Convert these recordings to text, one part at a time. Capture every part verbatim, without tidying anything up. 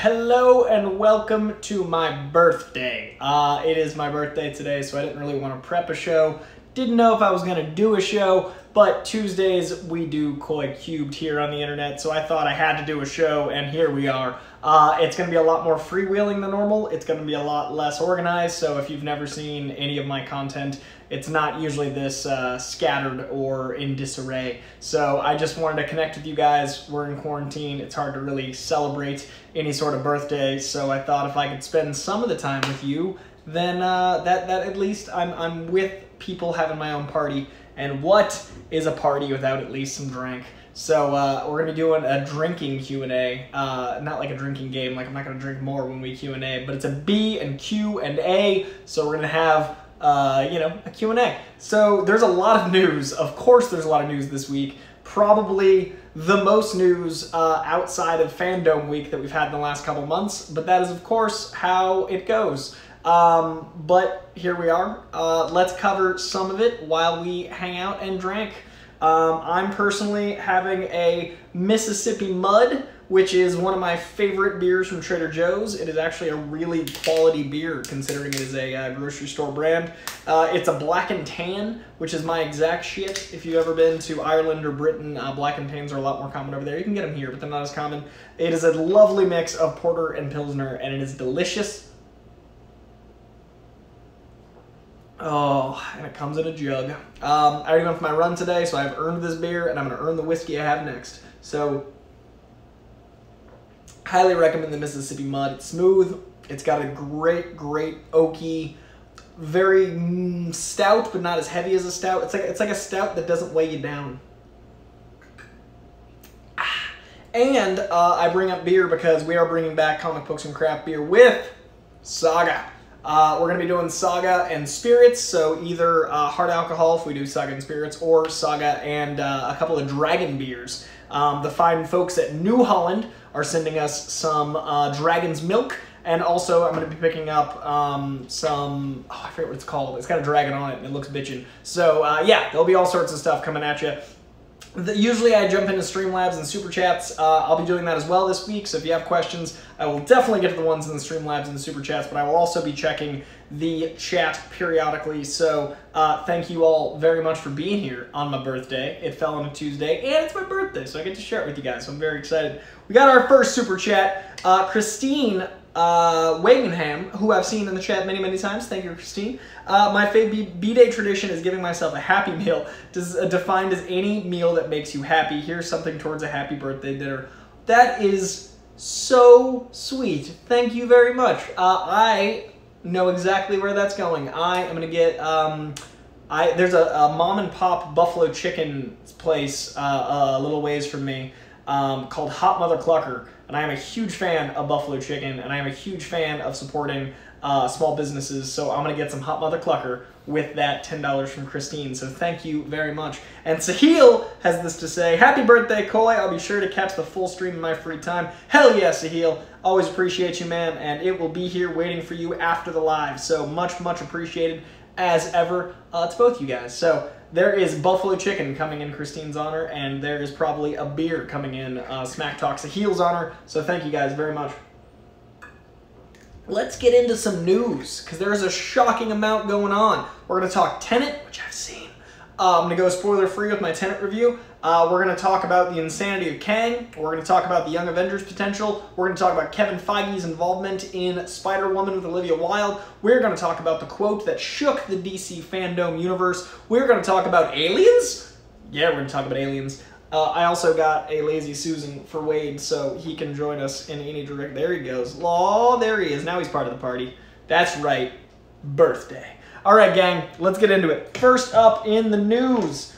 Hello and welcome to my birthday. Uh, it is my birthday today, so I didn't really want to prep a show. Didn't know if I was going to do a show, but Tuesdays we do Coy Cubed here on the internet, so I thought I had to do a show, and here we are. Uh, it's going to be a lot more freewheeling than normal. It's going to be a lot less organized, so if you've never seen any of my content, it's not usually this uh, scattered or in disarray. So I just wanted to connect with you guys. We're in quarantine. It's hard to really celebrate any sort of birthday, so I thought if I could spend some of the time with you, then uh, that, that at least I'm, I'm with people having my own party. And what is a party without at least some drink? So uh, we're gonna be doing a drinking Q and A, uh, not like a drinking game, like I'm not gonna drink more when we Q and A, but it's a B and Q and A, so we're gonna have Uh, you know, a Q and A. So there's a lot of news. Of course there's a lot of news this week. Probably the most news uh, outside of Fandom Week that we've had in the last couple months, but that is of course how it goes. Um, but here we are. Uh, let's cover some of it while we hang out and drink. Um, I'm personally having a Mississippi Mud, which is one of my favorite beers from Trader Joe's. It is actually a really quality beer, considering it is a uh, grocery store brand. Uh, it's a black and tan, which is my exact shit. If you've ever been to Ireland or Britain, uh, black and tans are a lot more common over there. You can get them here, but they're not as common. It is a lovely mix of porter and pilsner, and it is delicious. Oh, and it comes in a jug. Um, I already went for my run today, so I've earned this beer, and I'm gonna earn the whiskey I have next. So, highly recommend the Mississippi Mud. It's smooth. It's got a great, great oaky, very mm, stout, but not as heavy as a stout. It's like it's like a stout that doesn't weigh you down. Ah. And uh, I bring up beer because we are bringing back comic books and craft beer with Saga. Uh, we're going to be doing Saga and Spirits, so either uh, hard alcohol if we do Saga and Spirits, or Saga and uh, a couple of dragon beers. Um, the fine folks at New Holland are sending us some uh, Dragon's Milk, and also I'm going to be picking up um, some, oh, I forget what it's called. It's got a dragon on it, and it looks bitchin'. So, uh, yeah, there'll be all sorts of stuff coming at you. The, usually I jump into Streamlabs and Super Chats. Uh, I'll be doing that as well this week, so if you have questions, I will definitely get to the ones in the Streamlabs and the Super Chats, but I will also be checking the chat periodically. So uh, thank you all very much for being here on my birthday. It fell on a Tuesday, and it's my birthday, so I get to share it with you guys, so I'm very excited. We got our first Super Chat. Uh, Christine Uh, Wagenham, who I've seen in the chat many, many times. Thank you, Christine. Uh, my favorite B-Day tradition is giving myself a happy meal, Does, uh, defined as any meal that makes you happy. Here's something towards a happy birthday dinner. That is so sweet. Thank you very much. Uh, I know exactly where that's going. I am going to get... Um, I There's a, a mom-and-pop buffalo chicken place uh, uh, a little ways from me um, called Hot Mother Clucker. And I am a huge fan of buffalo chicken, and I am a huge fan of supporting uh, small businesses, so I'm going to get some Hot Mother Clucker with that ten dollars from Christine, so thank you very much. And Sahil has this to say, happy birthday, Coy. I'll be sure to catch the full stream in my free time. Hell yeah, Sahil. Always appreciate you, man, and it will be here waiting for you after the live, so much, much appreciated as ever uh, to both you guys. So there is buffalo chicken coming in Christine's honor, and there is probably a beer coming in uh, Smack Talk Sahil's honor, so thank you guys very much. Let's get into some news, because there is a shocking amount going on. We're going to talk Tenet, which I've seen. Uh, I'm going to go spoiler-free with my Tenet review. Uh, we're going to talk about the insanity of Kang. We're going to talk about the Young Avengers potential. We're going to talk about Kevin Feige's involvement in Spider-Woman with Olivia Wilde. We're going to talk about the quote that shook the D C fandom universe. We're going to talk about aliens? Yeah, we're going to talk about aliens. Uh, I also got a Lazy Susan for Wade, so he can join us in any direct... There he goes. Law, there he is. Now he's part of the party. That's right. Birthday. All right, gang. Let's get into it. First up in the news...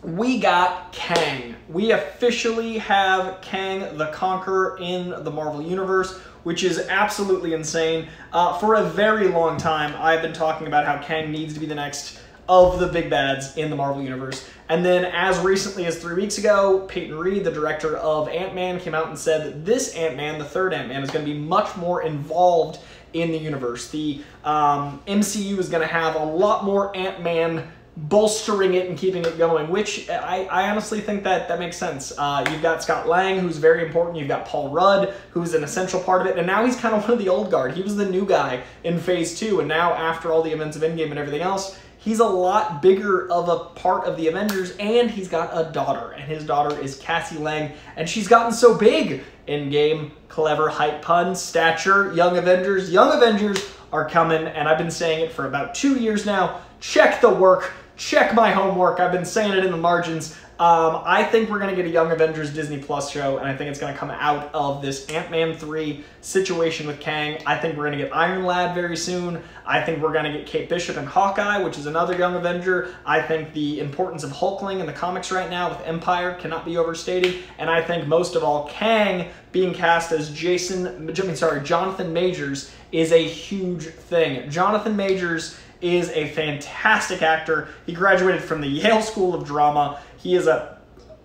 We got Kang. We officially have Kang the Conqueror in the Marvel Universe, which is absolutely insane. Uh, for a very long time, I've been talking about how Kang needs to be the next of the big bads in the Marvel Universe. And then as recently as three weeks ago, Peyton Reed, the director of Ant-Man, came out and said that this Ant-Man, the third Ant-Man, is going to be much more involved in the universe. The um, M C U is going to have a lot more Ant-Man bolstering it and keeping it going, which I, I honestly think that that makes sense. Uh, you've got Scott Lang, who's very important. You've got Paul Rudd, who's an essential part of it. And now he's kind of one of the old guard. He was the new guy in phase two. And now after all the events of Endgame and everything else, he's a lot bigger of a part of the Avengers, and he's got a daughter, and his daughter is Cassie Lang, and she's gotten so big. Endgame, clever hype pun, stature, Young Avengers. Young Avengers are coming, and I've been saying it for about two years now. Check the work. Check my homework. I've been saying it in the margins. Um, I think we're going to get a Young Avengers Disney Plus show, and I think it's going to come out of this Ant-Man three situation with Kang. I think we're going to get Iron Lad very soon. I think we're going to get Kate Bishop and Hawkeye, which is another Young Avenger. I think the importance of Hulkling in the comics right now with Empire cannot be overstated. And I think most of all, Kang being cast as Jason, I mean, sorry, Jonathan Majors is a huge thing. Jonathan Majors is a fantastic actor. He graduated from the Yale School of Drama. He is a,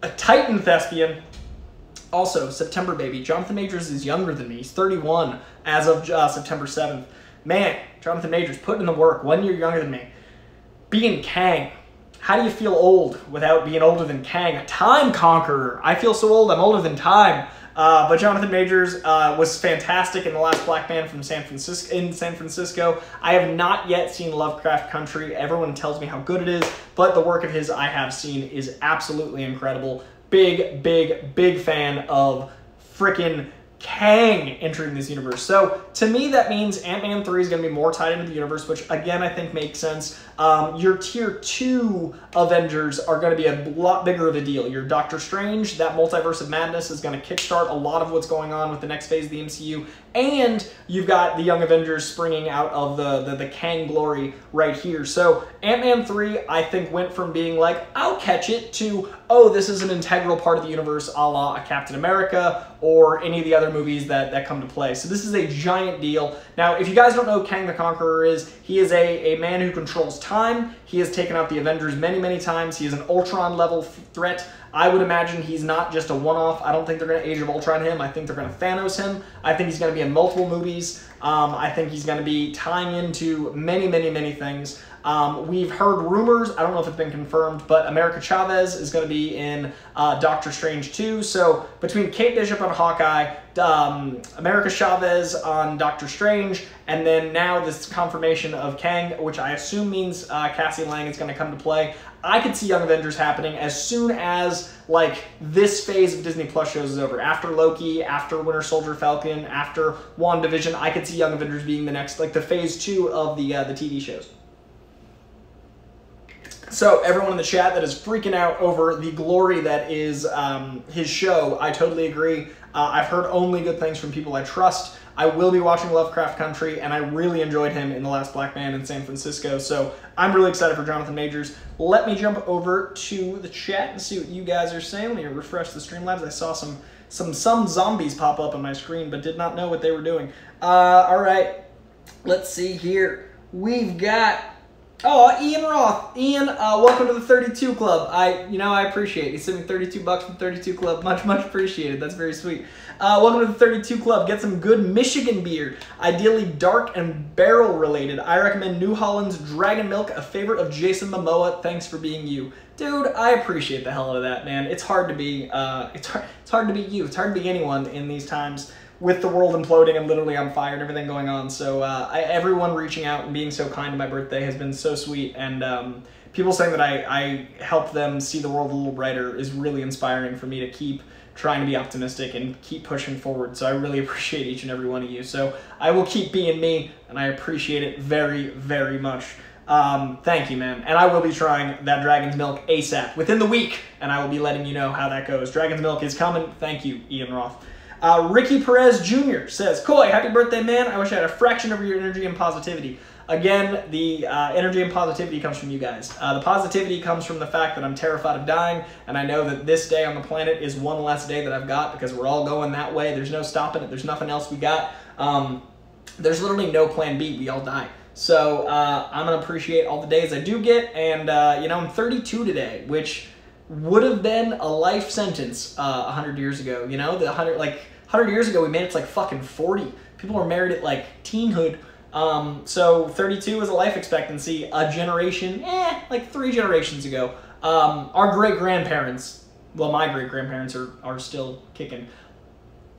a Titan thespian. Also, September baby. Jonathan Majors is younger than me. He's thirty-one as of uh, September seventh. Man, Jonathan Majors, putting in the work, one year younger than me. Being Kang. How do you feel old without being older than Kang? A time conqueror. I feel so old, I'm older than time. Uh, but Jonathan Majors uh, was fantastic in The Last Black Man from San Francisco, in San Francisco. I have not yet seen Lovecraft Country. Everyone tells me how good it is, but the work of his I have seen is absolutely incredible. Big, big, big fan of freaking Kang entering this universe. So to me, that means Ant-Man three is going to be more tied into the universe, which again, I think makes sense. Um, your tier two Avengers are going to be a lot bigger of a deal. Your Doctor Strange, that multiverse of madness is going to kickstart a lot of what's going on with the next phase of the M C U. And you've got the Young Avengers springing out of the, the, the Kang glory right here. So Ant-Man three, I think, went from being like, I'll catch it to, oh, this is an integral part of the universe, a la a Captain America or any of the other movies that, that come to play. So this is a giant deal. Now, if you guys don't know who Kang the Conqueror is, he is a, a man who controls time. He has taken out the Avengers many, many times. He is an Ultron-level threat. I would imagine he's not just a one-off. I don't think they're going to Age of Ultron him. I think they're going to Thanos him. I think he's going to be in multiple movies. Um, I think he's going to be tying into many, many, many things. Um, we've heard rumors, I don't know if it's been confirmed, but America Chavez is going to be in uh, Doctor Strange two. So between Kate Bishop on Hawkeye, um, America Chavez on Doctor Strange, and then now this confirmation of Kang, which I assume means uh, Cassie Lang is going to come to play. I could see Young Avengers happening as soon as, like, this phase of Disney Plus shows is over. After Loki, after Winter Soldier Falcon, after WandaVision, I could see Young Avengers being the next, like, the phase two of the uh, the T V shows. So everyone in the chat that is freaking out over the glory that is um, his show, I totally agree. Uh, I've heard only good things from people I trust. I will be watching Lovecraft Country, and I really enjoyed him in The Last Black Man in San Francisco, so I'm really excited for Jonathan Majors. Let me jump over to the chat and see what you guys are saying. Let me refresh the Streamlabs. I saw some some, some zombies pop up on my screen, but did not know what they were doing. Uh, all right, let's see here. We've got... Oh, Ian Roth. Ian, uh, welcome to the thirty-two Club. I, you know, I appreciate it. He's sending thirty-two bucks from thirty-two Club. Much, much appreciated. That's very sweet. Uh, welcome to the thirty-two Club. Get some good Michigan beer, ideally dark and barrel related. I recommend New Holland's Dragon Milk, a favorite of Jason Momoa. Thanks for being you. Dude, I appreciate the hell out of that, man. It's hard to be, uh, it's hard, it's hard to be you. It's hard to be anyone in these times, with the world imploding and literally on fire and everything going on. So uh, I, everyone reaching out and being so kind to my birthday has been so sweet. And um, people saying that I, I help them see the world a little brighter is really inspiring for me to keep trying to be optimistic and keep pushing forward. So I really appreciate each and every one of you. So I will keep being me, and I appreciate it very, very much. Um, thank you, man. And I will be trying that Dragon's Milk ASAP within the week, and I will be letting you know how that goes. Dragon's Milk is coming. Thank you, Ian Roth. Uh, Ricky Perez Junior says, Coy, happy birthday, man. I wish I had a fraction of your energy and positivity. Again, the uh, energy and positivity comes from you guys. Uh, the positivity comes from the fact that I'm terrified of dying, and I know that this day on the planet is one less day that I've got because we're all going that way. There's no stopping it. There's nothing else we got. Um, there's literally no plan B. We all die. So uh, I'm going to appreciate all the days I do get, and, uh, you know, I'm thirty-two today, which would have been a life sentence uh, one hundred years ago, you know? The one hundred, like... one hundred years ago, we made it to like fucking forty. People were married at like teenhood. Um, so thirty-two is a life expectancy. A generation, eh, like three generations ago. Um, our great-grandparents, well, my great-grandparents are, are still kicking.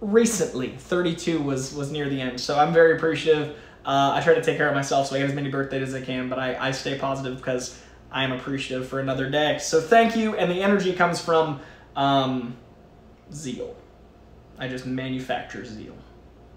Recently, thirty-two was, was near the end, so I'm very appreciative. Uh, I try to take care of myself, so I get as many birthdays as I can, but I, I stay positive because I am appreciative for another day. So thank you, and the energy comes from um, zeal. I just manufacture zeal.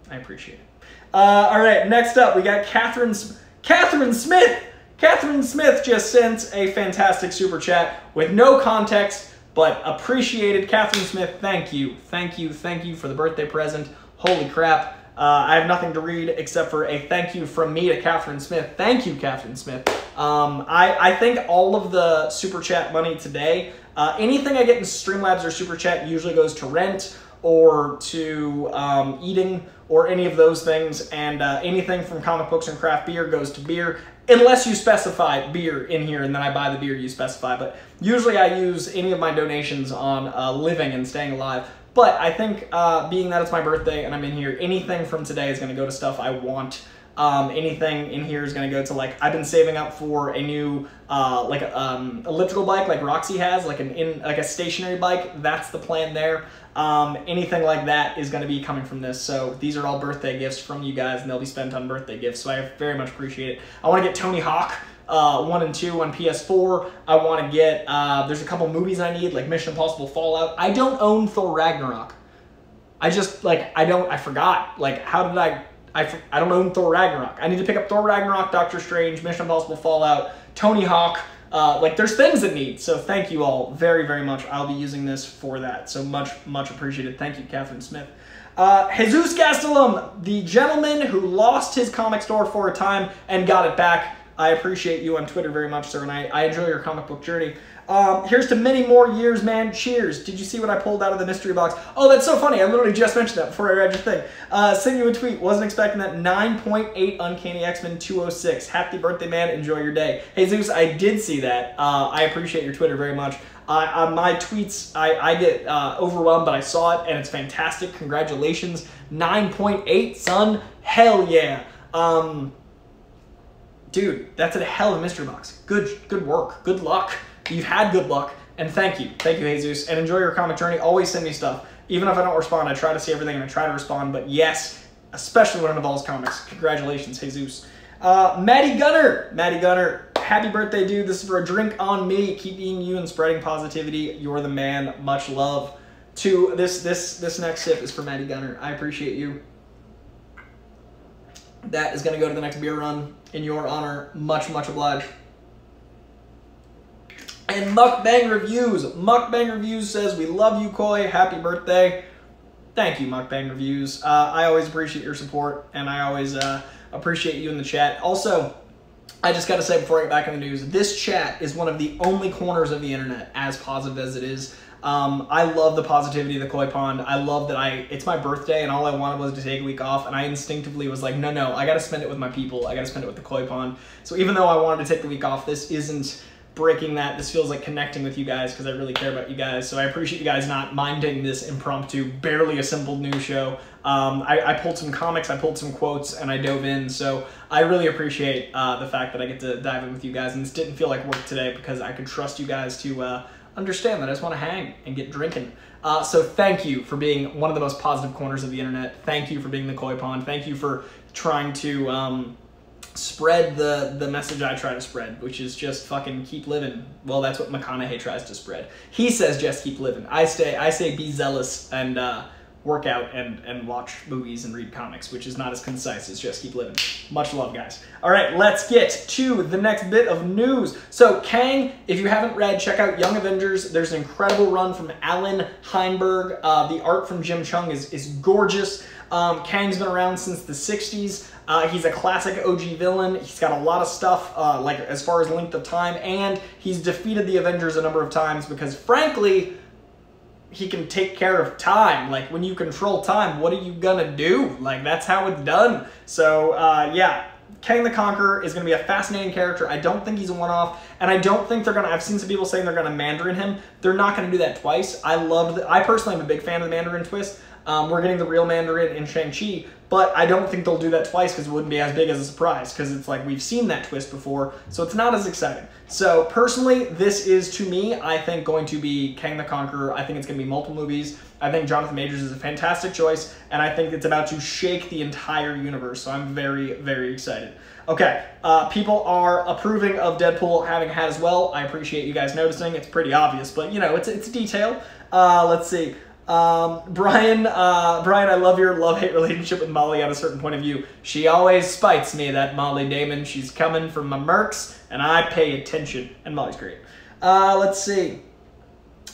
I appreciate it. Uh, all right, next up, we got Catherine, Catherine Smith. Catherine Smith just sent a fantastic super chat with no context, but appreciated. Catherine Smith, thank you. Thank you, thank you for the birthday present. Holy crap. Uh, I have nothing to read except for a thank you from me to Catherine Smith. Thank you, Catherine Smith. Um, I, I think all of the super chat money today, uh, anything I get in Streamlabs or super chat usually goes to rent or to um, eating or any of those things, and uh, anything from comic books and craft beer goes to beer, unless you specify beer in here, and then I buy the beer you specify. But usually I use any of my donations on uh, living and staying alive. But I think uh, being that it's my birthday and I'm in here, anything from today is going to go to stuff I want. Um, anything in here is going to go to, like, I've been saving up for a new uh, like um, elliptical bike like Roxy has, like an in, like a stationary bike. That's the plan there. Um, anything like that is going to be coming from this. So these are all birthday gifts from you guys, and they'll be spent on birthday gifts. So I very much appreciate it. I want to get Tony Hawk Uh, one and two on P S four. I want to get, uh, there's a couple movies I need, like Mission Impossible Fallout. I don't own Thor Ragnarok. I just, like, I don't, I forgot. Like, how did I, I, I don't own Thor Ragnarok. I need to pick up Thor Ragnarok, Doctor Strange, Mission Impossible Fallout, Tony Hawk. Uh, like, there's things that need. So thank you all very, very much. I'll be using this for that. So much, much appreciated. Thank you, Catherine Smith. Uh, Jesus Gastelum, the gentleman who lost his comic store for a time and got it back. I appreciate you on Twitter very much, sir, and I, I enjoy your comic book journey. Um, here's to many more years, man. Cheers. Did you see what I pulled out of the mystery box? Oh, that's so funny. I literally just mentioned that before I read your thing. Uh, send you a tweet. Wasn't expecting that. nine point eight Uncanny X-Men two oh six. Happy birthday, man. Enjoy your day. Hey, Zeus, I did see that. Uh, I appreciate your Twitter very much. Uh, on my tweets, I, I get uh, overwhelmed, but I saw it, and it's fantastic. Congratulations. nine point eight, son. Hell yeah. Um... Dude, that's a hell of a mystery box. Good, good work. Good luck. You've had good luck, and thank you. Thank you, Jesus, and enjoy your comic journey. Always send me stuff. Even if I don't respond, I try to see everything, and I try to respond, but yes, especially when it involves comics. Congratulations, Jesus. Uh, Maddie Gunner. Maddie Gunner, happy birthday, dude. This is for a drink on me. Keep being you and spreading positivity. You're the man. Much love. To this, this, this next sip is for Maddie Gunner. I appreciate you. That is going to go to the next beer run in your honor. Much, much obliged. And Mukbang Reviews. Mukbang Reviews says, we love you, Coy. Happy birthday. Thank you, Mukbang Reviews. Uh, I always appreciate your support, and I always uh, appreciate you in the chat. Also, I just got to say before I get back in the news, this chat is one of the only corners of the internet, as positive as it is. Um, I love the positivity of the koi pond. I love that I, it's my birthday and all I wanted was to take a week off, and I instinctively was like, no, no, I gotta spend it with my people. I gotta spend it with the koi pond. So even though I wanted to take the week off, this isn't breaking that. This feels like connecting with you guys because I really care about you guys. So I appreciate you guys not minding this impromptu, barely assembled new show. Um, I, I pulled some comics, I pulled some quotes, and I dove in. So I really appreciate uh, the fact that I get to dive in with you guys. And this didn't feel like work today because I could trust you guys to, uh, understand that I just want to hang and get drinking. Uh, so thank you for being one of the most positive corners of the internet. Thank you for being the koi pond. Thank you for trying to um, spread the, the message I try to spread, which is just fucking keep living. Well, that's what McConaughey tries to spread. He says just keep living. I stay, I say be zealous and uh, work out and, and watch movies and read comics, which is not as concise as just keep living. Much love, guys. All right, let's get to the next bit of news. So Kang, if you haven't read, check out Young Avengers. There's an incredible run from Alan Heinberg. Uh, the art from Jim Chung is, is gorgeous. Um, Kang's been around since the sixties. Uh, he's a classic O G villain. He's got a lot of stuff, uh, like as far as length of time, and he's defeated the Avengers a number of times because, frankly, he can take care of time. Like, when you control time, what are you gonna do? Like, that's how it's done. So, uh, yeah, Kang the Conqueror is gonna be a fascinating character. I don't think he's a one-off, and I don't think they're gonna, I've seen some people saying they're gonna Mandarin him. They're not gonna do that twice. I love, I personally am a big fan of the Mandarin twist. Um, we're getting the real Mandarin in Shang-Chi, but I don't think they'll do that twice because it wouldn't be as big as a surprise, because it's like we've seen that twist before, so it's not as exciting. So personally, this is, to me, I think going to be Kang the Conqueror. I think it's going to be multiple movies. I think Jonathan Majors is a fantastic choice, and I think it's about to shake the entire universe, so I'm very, very excited. Okay, uh, people are approving of Deadpool having had as well. I appreciate you guys noticing. It's pretty obvious, but, you know, it's, it's a detail. Uh, let's see. Um, Brian, uh, Brian, I love your love-hate relationship with Molly at a certain point of view. She always spites me, that Molly Damon. She's coming from my mercs, and I pay attention. And Molly's great. Uh, let's see.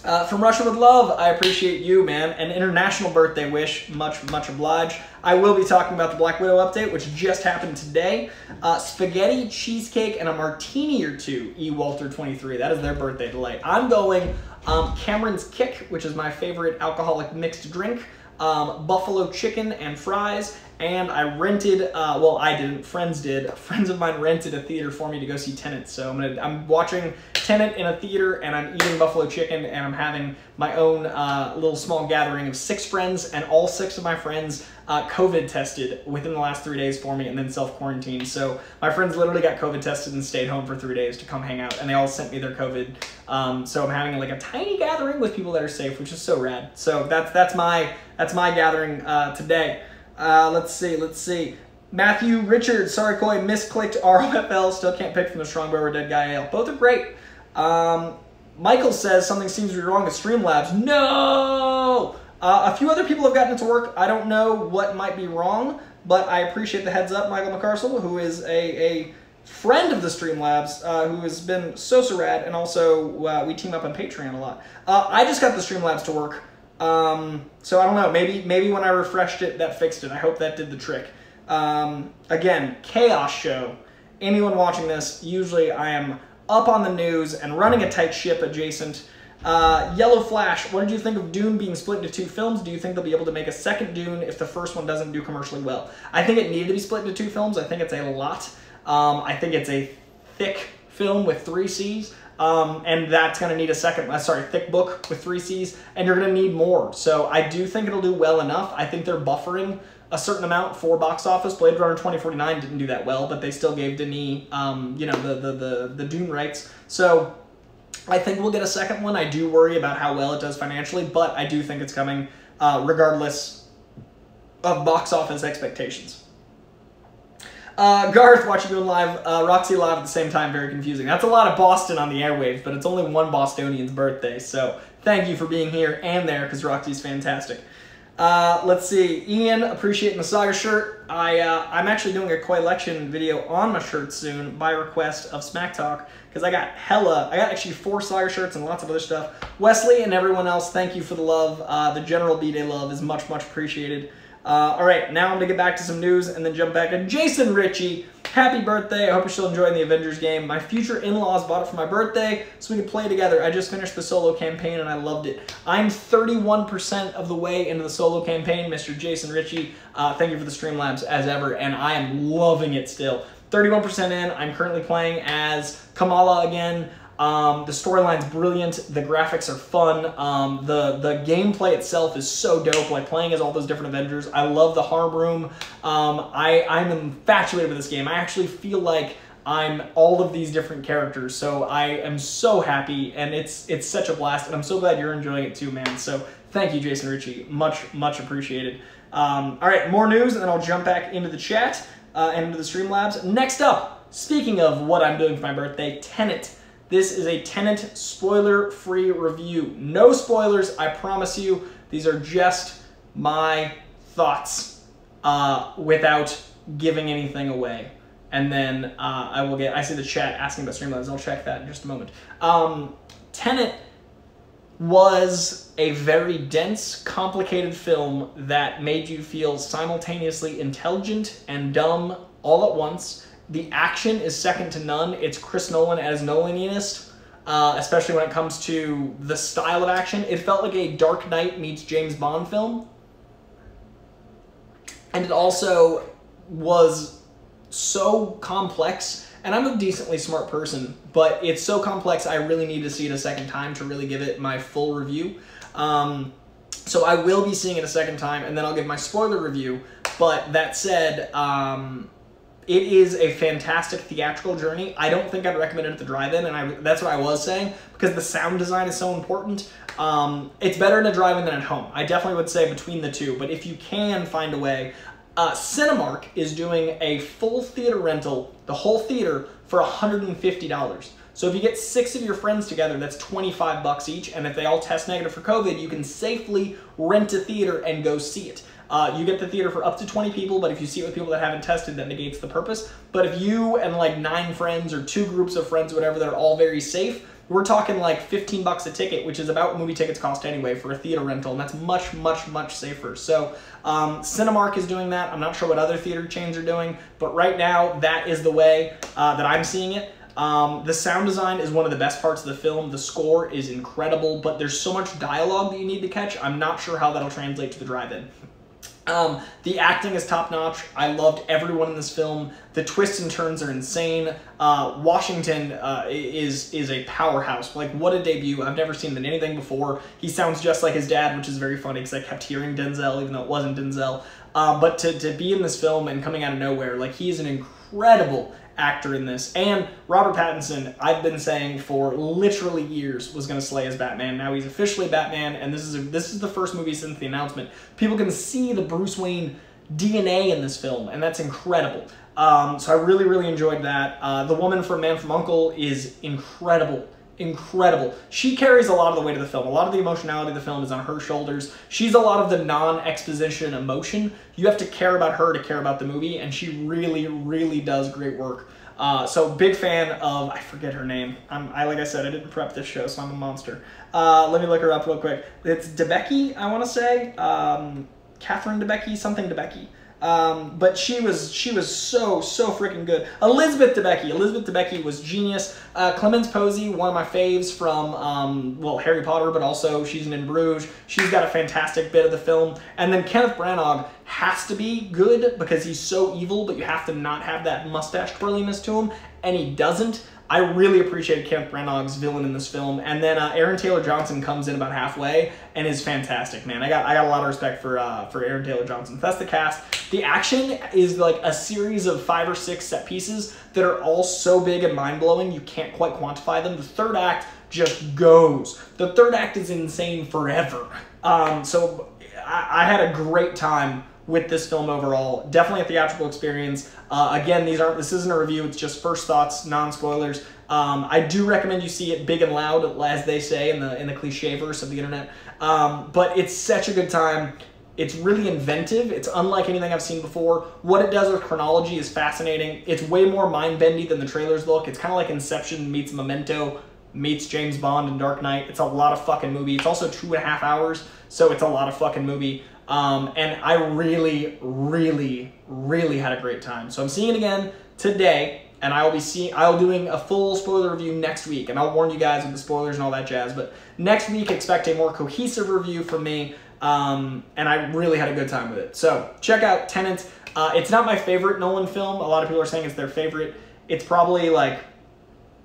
Uh, from Russia with Love, I appreciate you, man. An international birthday wish. Much, much obliged. I will be talking about the Black Widow update, which just happened today. Uh, spaghetti, cheesecake, and a martini or two, E Walter twenty-three. That is their birthday delay. I'm going um, Cameron's Kick, which is my favorite alcoholic mixed drink, um, buffalo chicken and fries, and I rented, uh, well, I didn't, friends did. Friends of mine rented a theater for me to go see Tenet, so I'm gonna, I'm watching Tenet in a theater, and I'm eating buffalo chicken, and I'm having my own uh, little small gathering of six friends, and all six of my friends uh, COVID tested within the last three days for me, and then self-quarantined. So my friends literally got COVID tested and stayed home for three days to come hang out, and they all sent me their COVID. Um, so I'm having like a tiny gathering with people that are safe, which is so rad. So that's that's my that's my gathering uh, today. Uh, let's see, let's see. Matthew Richard, sorry Coy, misclicked R O F L, still can't pick from the Strongbow or Dead Guy Ale. Both are great. Um, Michael says something seems to be wrong with Streamlabs. No! Uh, a few other people have gotten it to work. I don't know what might be wrong, but I appreciate the heads up, Michael McCarcel, who is a, a friend of the Streamlabs, uh, who has been so, so rad, and also uh, we team up on Patreon a lot. Uh, I just got the Streamlabs to work. Um, so I don't know, maybe, maybe when I refreshed it, that fixed it. I hope that did the trick. Um, again, chaos show. Anyone watching this, usually I am up on the news and running a tight ship adjacent. Uh, Yellow Flash, what did you think of Dune being split into two films? Do you think they'll be able to make a second Dune if the first one doesn't do commercially well? I think it needed to be split into two films. I think it's a lot. Um, I think it's a thick film with three C's. Um, and that's going to need a second, uh, sorry, thick book with three C's, and you're going to need more. So I do think it'll do well enough. I think they're buffering a certain amount for box office. Blade Runner twenty forty-nine didn't do that well, but they still gave Denis, um, you know, the, the, the, the Dune rights. So I think we'll get a second one. I do worry about how well it does financially, but I do think it's coming, uh, regardless of box office expectations. Uh, Garth, watching you live, uh, Roxy live at the same time, very confusing. That's a lot of Boston on the airwaves, but it's only one Bostonian's birthday, so thank you for being here and there, because Roxy's fantastic. Uh, let's see, Ian, appreciating the Saga shirt. I, uh, I'm actually doing a collection video on my shirt soon, by request of Smack Talk, because I got hella, I got actually four Saga shirts and lots of other stuff. Wesley and everyone else, thank you for the love. Uh, the general B-Day love is much, much appreciated. Uh, all right, now I'm going to get back to some news and then jump back in. Jason Ritchie, happy birthday. I hope you're still enjoying the Avengers game. My future in-laws bought it for my birthday so we could play together. I just finished the solo campaign and I loved it. I'm thirty-one percent of the way into the solo campaign, Mister Jason Ritchie. Uh, thank you for the Streamlabs as ever, and I am loving it still. thirty-one percent in. I'm currently playing as Kamala again. Um, the storyline's brilliant, the graphics are fun, um, the, the gameplay itself is so dope, like playing as all those different Avengers. I love the harm room, um, I, I'm infatuated with this game. I actually feel like I'm all of these different characters, so I am so happy, and it's, it's such a blast, and I'm so glad you're enjoying it too, man. So thank you, Jason Ritchie, much, much appreciated. Um, alright, more news, and then I'll jump back into the chat, uh, and into the Streamlabs. Next up, speaking of what I'm doing for my birthday, Tenet. This is a Tenet spoiler-free review. No spoilers, I promise you. These are just my thoughts uh, without giving anything away. And then uh, I will get, I see the chat asking about Streamlabs. I'll check that in just a moment. Um, Tenet was a very dense, complicated film that made you feel simultaneously intelligent and dumb all at once. The action is second to none. It's Chris Nolan as Nolanist, uh, especially when it comes to the style of action. It felt like a Dark Knight meets James Bond film. And it also was so complex, and I'm a decently smart person, but it's so complex I really need to see it a second time to really give it my full review. Um, So I will be seeing it a second time, and then I'll give my spoiler review. But that said, um, it is a fantastic theatrical journey. I don't think I'd recommend it at the drive-in, and I, that's what I was saying, because the sound design is so important. Um, it's better in a drive-in than at home. I definitely would say between the two, but if you can find a way... Uh, Cinemark is doing a full theater rental, the whole theater, for one hundred fifty dollars. So if you get six of your friends together, that's twenty-five bucks each, and if they all test negative for COVID, you can safely rent a theater and go see it. Uh, you get the theater for up to twenty people, but if you see it with people that haven't tested, that negates the purpose. But if you and like nine friends or two groups of friends, whatever, that are all very safe, we're talking like fifteen bucks a ticket, which is about what movie tickets cost anyway for a theater rental, and that's much, much, much safer. So um, Cinemark is doing that. I'm not sure what other theater chains are doing, but right now that is the way uh, that I'm seeing it. Um, the sound design is one of the best parts of the film. The score is incredible, but there's so much dialogue that you need to catch. I'm not sure how that'll translate to the drive-in. Um, the acting is top-notch. I loved everyone in this film. The twists and turns are insane. Uh, Washington uh, is is a powerhouse. Like, what a debut. I've never seen him in anything before. He sounds just like his dad, which is very funny because I kept hearing Denzel, even though it wasn't Denzel. Uh, but to, to be in this film and coming out of nowhere, like, he is an incredible actor in this. And Robert Pattinson, I've been saying for literally years, was going to slay as Batman. Now he's officially Batman, and this is a, this is the first movie since the announcement. People can see the Bruce Wayne D N A in this film, and that's incredible. Um, so I really, really enjoyed that. Uh, the woman from Man from U N C L E is incredible. Incredible. She carries a lot of the weight of the film. A lot of the emotionality of the film is on her shoulders. She's a lot of the non-exposition emotion. You have to care about her to care about the movie, and she really, really does great work. Uh, so big fan of, I forget her name. I'm, I like I said, I didn't prep this show, so I'm a monster. Uh, let me look her up real quick. It's DeBecky, I want to say. Um, Catherine DeBecky, something DeBecky. Um, but she was she was so, so freaking good. Elizabeth Debicki. Elizabeth Debicki was genius. Uh, Clemence Posey, one of my faves from, um, well, Harry Potter, but also she's in Bruges. She's got a fantastic bit of the film. And then Kenneth Branagh has to be good because he's so evil, but you have to not have that mustache twirliness to him, and he doesn't. I really appreciated Kenneth Branagh's villain in this film, and then uh, Aaron Taylor Johnson comes in about halfway and is fantastic, man. I got I got a lot of respect for uh, for Aaron Taylor Johnson. So that's the cast. The action is like a series of five or six set pieces that are all so big and mind blowing you can't quite quantify them. The third act just goes. The third act is insane forever. Um, so I, I had a great time with this film overall. Definitely a theatrical experience. Uh, again, these aren't, this isn't a review, it's just first thoughts, non-spoilers. Um, I do recommend you see it big and loud, as they say in the in the cliche-verse of the internet. Um, but it's such a good time. It's really inventive. It's unlike anything I've seen before. What it does with chronology is fascinating. It's way more mind-bendy than the trailers look. It's kind of like Inception meets Memento, meets James Bond and Dark Knight. It's a lot of fucking movie. It's also two and a half hours, so it's a lot of fucking movie. Um, and I really, really, really had a great time. So I'm seeing it again today, and I will be seeing, I'll be doing a full spoiler review next week, and I'll warn you guys with the spoilers and all that jazz. But next week, expect a more cohesive review from me, um, and I really had a good time with it. So check out Tenet. Uh, it's not my favorite Nolan film. A lot of people are saying it's their favorite. It's probably like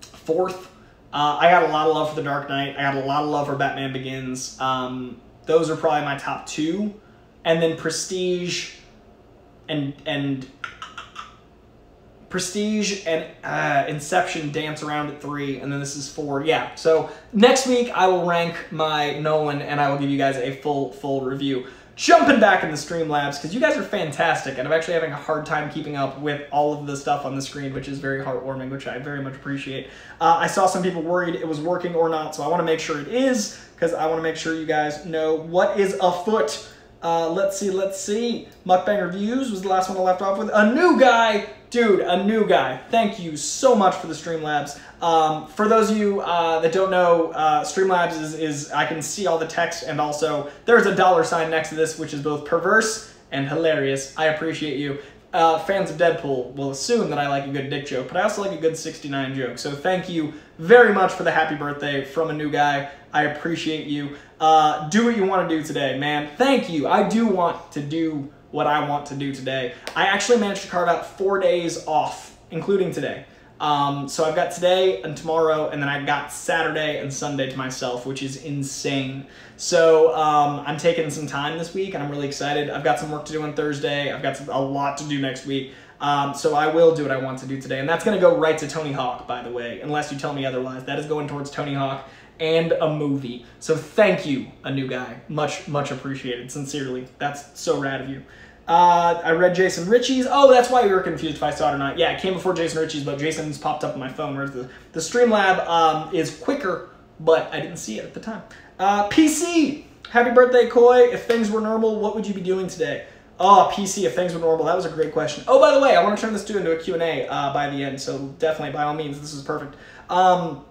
fourth. Uh, I got a lot of love for The Dark Knight. I got a lot of love for Batman Begins. Um, those are probably my top two. And then Prestige and and Prestige and uh, Inception dance around at three, and then this is four. Yeah, so next week I will rank my Nolan, and I will give you guys a full, full review. Jumping back in the Streamlabs, because you guys are fantastic, and I'm actually having a hard time keeping up with all of the stuff on the screen, which is very heartwarming, which I very much appreciate. Uh, I saw some people worried it was working or not, so I want to make sure it is, because I want to make sure you guys know what is afoot. Uh, let's see, let's see. Mukbang Reviews was the last one I left off with. A new guy! Dude, a new guy. Thank you so much for the Streamlabs. Um, for those of you uh, that don't know, uh, Streamlabs is, is, I can see all the text, and also there's a dollar sign next to this, which is both perverse and hilarious. I appreciate you. Uh, fans of Deadpool will assume that I like a good dick joke, but I also like a good sixty-nine joke. So thank you very much for the happy birthday from a new guy. I appreciate you. Uh, do what you want to do today, man. Thank you. I do want to do what I want to do today. I actually managed to carve out four days off, including today. Um, so I've got today and tomorrow, and then I've got Saturday and Sunday to myself, which is insane. So um, I'm taking some time this week, and I'm really excited. I've got some work to do on Thursday. I've got some, a lot to do next week. Um, so I will do what I want to do today, and that's going to go right to Tony Hawk, by the way, unless you tell me otherwise. That is going towards Tony Hawk and a movie. So thank you, a new guy. Much, much appreciated. Sincerely. That's so rad of you. Uh, I read Jason Ritchie's. Oh, that's why you were confused if I saw it or not. Yeah, it came before Jason Ritchie's, but Jason's popped up on my phone. Whereas the, the Streamlab um, is quicker, but I didn't see it at the time. Uh, P C, happy birthday, Coy. If things were normal, what would you be doing today? Oh, P C, if things were normal. That was a great question. Oh, by the way, I want to turn this dude into a Q and A uh, by the end, so definitely, by all means, this is perfect. Um,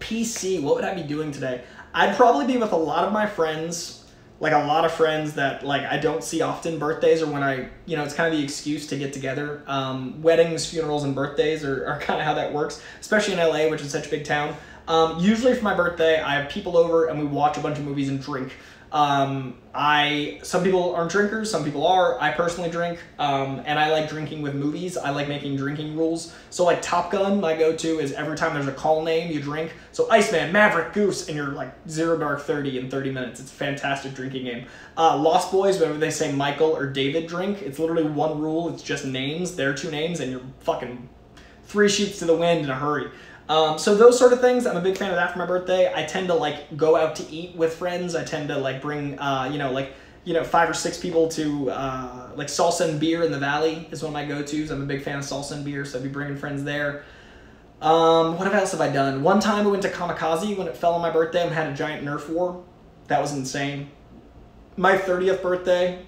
P C, what would I be doing today? I'd probably be with a lot of my friends. Like, a lot of friends that, like, I don't see often. Birthdays are when I, you know, it's kind of the excuse to get together. Um, weddings, funerals, and birthdays are, are kind of how that works, especially in L A, which is such a big town. Um, usually for my birthday, I have people over, and we watch a bunch of movies and drink. Um, I, some people aren't drinkers, some people are. I personally drink, um, and I like drinking with movies. I like making drinking rules. So, like, Top Gun, my go-to is every time there's a call name, you drink. So Iceman, Maverick, Goose, and you're, like, Zero Dark Thirty in thirty minutes. It's a fantastic drinking game. Uh, Lost Boys, whenever they say Michael or David drink, it's literally one rule. It's just names, their two names, and you're fucking three sheets to the wind in a hurry. Um, so those sort of things, I'm a big fan of that for my birthday. I tend to, like, go out to eat with friends. I tend to, like, bring, uh, you know, like, you know, five or six people to, uh, like, salsa and beer in the Valley is one of my go-tos. I'm a big fan of salsa and beer, so I'd be bringing friends there. Um, what else have I done? One time I went to Kamikaze when it fell on my birthday and had a giant Nerf war. That was insane. My thirtieth birthday,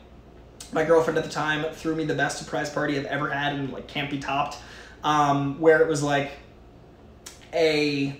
my girlfriend at the time threw me the best surprise party I've ever had, and, like, can't be topped, um, where it was, like, a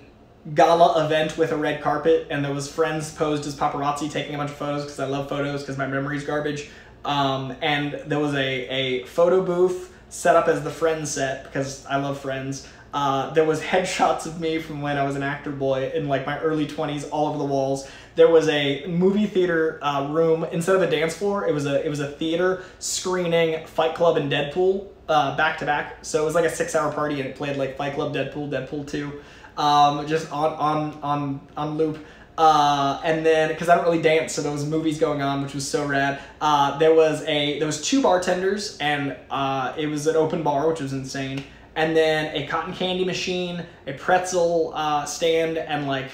gala event with a red carpet, and there was friends posed as paparazzi taking a bunch of photos because I love photos because my memory's garbage. Um, and there was a, a photo booth set up as the Friends set because I love Friends. Uh, there was headshots of me from when I was an actor boy in, like, my early twenties all over the walls. There was a movie theater uh, room. Instead of a dance floor, it was a, it was a theater screening Fight Club and Deadpool. Uh, back to back, so it was like a six-hour party, and it played like Fight Club, Deadpool, Deadpool Two, um, just on on on on loop. Uh, and then, because I don't really dance, so there was movies going on, which was so rad. Uh, there was a there was two bartenders, and uh, it was an open bar, which was insane. And then a cotton candy machine, a pretzel uh, stand, and, like,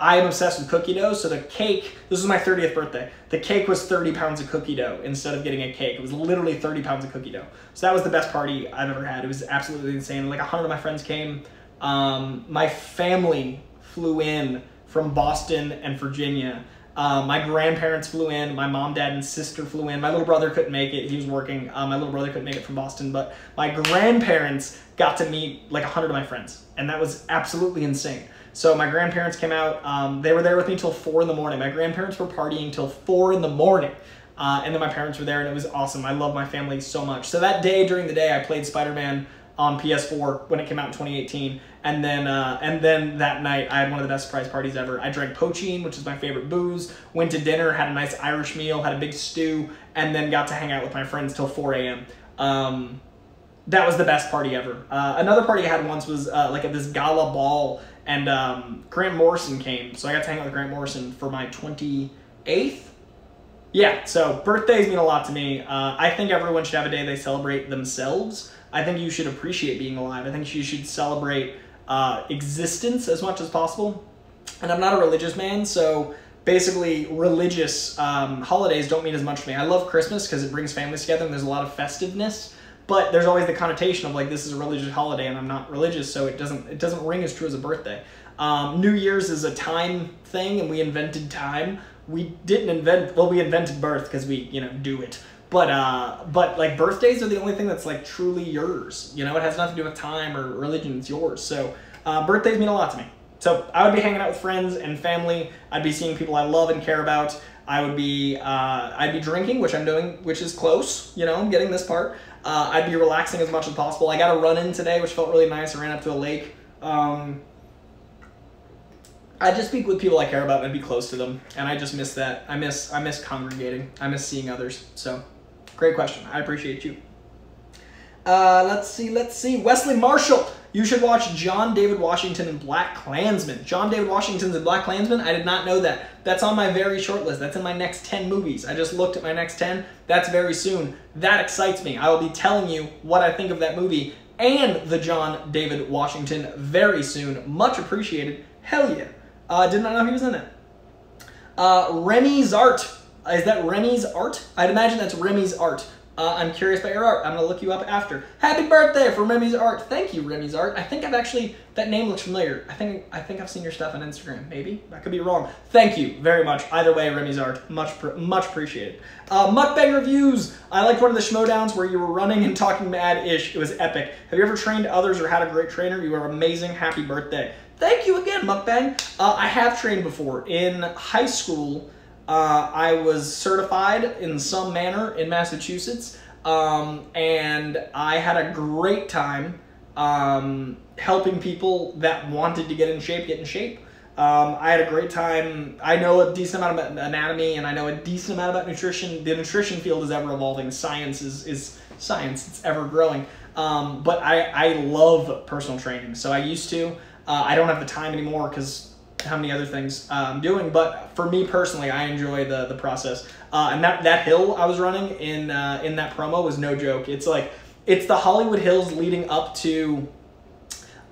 I am obsessed with cookie dough, so the cake, this was my thirtieth birthday, the cake was thirty pounds of cookie dough instead of getting a cake. It was literally thirty pounds of cookie dough. So that was the best party I've ever had. It was absolutely insane. Like, a hundred of my friends came. Um, my family flew in from Boston and Virginia. Um, my grandparents flew in, my mom, dad, and sister flew in. My little brother couldn't make it, he was working. Um, my little brother couldn't make it from Boston, but my grandparents got to meet like a hundred of my friends, and that was absolutely insane. So my grandparents came out, um, they were there with me till four in the morning. My grandparents were partying till four in the morning. Uh, and then my parents were there, and it was awesome. I love my family so much. So that day, during the day, I played Spider-Man on P S four when it came out in twenty eighteen. And then uh, and then that night, I had one of the best surprise parties ever. I drank poachine, which is my favorite booze, went to dinner, had a nice Irish meal, had a big stew, and then got to hang out with my friends till four A M Um, that was the best party ever. Uh, another party I had once was uh, like at this gala ball, and um, Grant Morrison came, so I got to hang out with Grant Morrison for my twenty-eighth. Yeah, so birthdays mean a lot to me. Uh, I think everyone should have a day they celebrate themselves. I think you should appreciate being alive. I think you should celebrate uh, existence as much as possible. And I'm not a religious man, so basically religious um, holidays don't mean as much to me. I love Christmas because it brings families together and there's a lot of festiveness. But there's always the connotation of, like, this is a religious holiday, and I'm not religious, so it doesn't it doesn't ring as true as a birthday. Um, New Year's is a time thing, and we invented time. We didn't invent, well, we invented birth because we, you know, do it. But, uh, but like, birthdays are the only thing that's, like, truly yours. You know, it has nothing to do with time or religion. It's yours. So uh, birthdays mean a lot to me. So I would be hanging out with friends and family. I'd be seeing people I love and care about. I would be, uh, I'd be drinking, which I'm doing, which is close. You know, I'm getting this part. Uh, I'd be relaxing as much as possible. I got a run in today, which felt really nice. I ran up to a lake. Um, I just speak with people I care about and be close to them. And I just miss that. I miss, I miss congregating. I miss seeing others. So great question. I appreciate you. Uh, let's see. Let's see. Wesley Marshall. You should watch John David Washington and Black Klansman. John David Washington's in Black Klansman? I did not know that. That's on my very short list. That's in my next ten movies. I just looked at my next ten. That's very soon. That excites me. I will be telling you what I think of that movie and the John David Washington very soon. Much appreciated. Hell yeah. Uh, did not know he was in that. Uh, Remy's Art. Is that Remy's Art? I'd imagine that's Remy's Art. Uh, I'm curious about your art. I'm going to look you up after. Happy birthday for Remy's Art. Thank you, Remy's Art. I think I've actually, that name looks familiar. I think I think I've seen your stuff on Instagram, maybe. I could be wrong. Thank you very much. Either way, Remy's Art, much much appreciated. Uh, Mukbang Reviews. I liked one of the Schmoedowns where you were running and talking mad-ish. It was epic. Have you ever trained others or had a great trainer? You are amazing. Happy birthday. Thank you again, Mukbang. Uh, I have trained before. In high school, Uh, I was certified in some manner in Massachusetts, um, and I had a great time um, helping people that wanted to get in shape get in shape. Um, I had a great time. I know a decent amount about anatomy, and I know a decent amount about nutrition. The nutrition field is ever evolving. Science is, is science. It's ever growing. Um, but I, I love personal training. So I used to. Uh, I don't have the time anymore because how many other things I'm um, doing, but for me personally, I enjoy the the process. Uh, and that that hill I was running in uh, in that promo was no joke. It's like it's the Hollywood Hills leading up to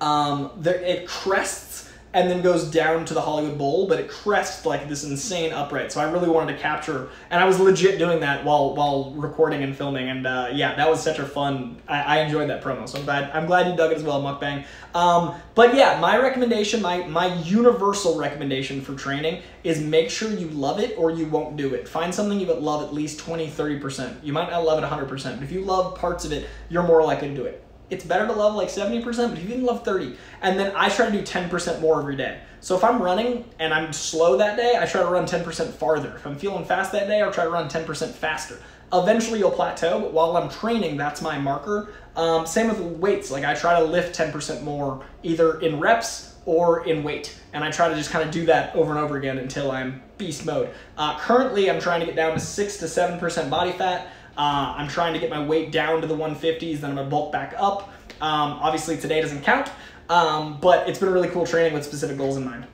um, there. It crests and then goes down to the Hollywood Bowl, but it crests like this insane upright. So I really wanted to capture, and I was legit doing that while while recording and filming. And uh, yeah, that was such a fun. I, I enjoyed that promo, so I'm glad I'm glad you dug it as well, Mukbang. Um, but yeah, my recommendation, my my universal recommendation for training is make sure you love it or you won't do it. Find something you would love at least twenty, thirty percent. You might not love it one hundred percent, but if you love parts of it, you're more likely to do it. It's better to love like seventy percent, but if you can love thirty, and then I try to do ten percent more every day. So if I'm running and I'm slow that day, I try to run ten percent farther. If I'm feeling fast that day, I'll try to run ten percent faster. Eventually you'll plateau, but while I'm training, that's my marker. Um, same with weights. Like I try to lift ten percent more either in reps or in weight. And I try to just kind of do that over and over again until I'm beast mode. Uh, currently I'm trying to get down to six to seven percent body fat. Uh, I'm trying to get my weight down to the one fifties, then I'm going to bulk back up. Um, obviously, today doesn't count, um, but it's been really cool training with specific goals in mind.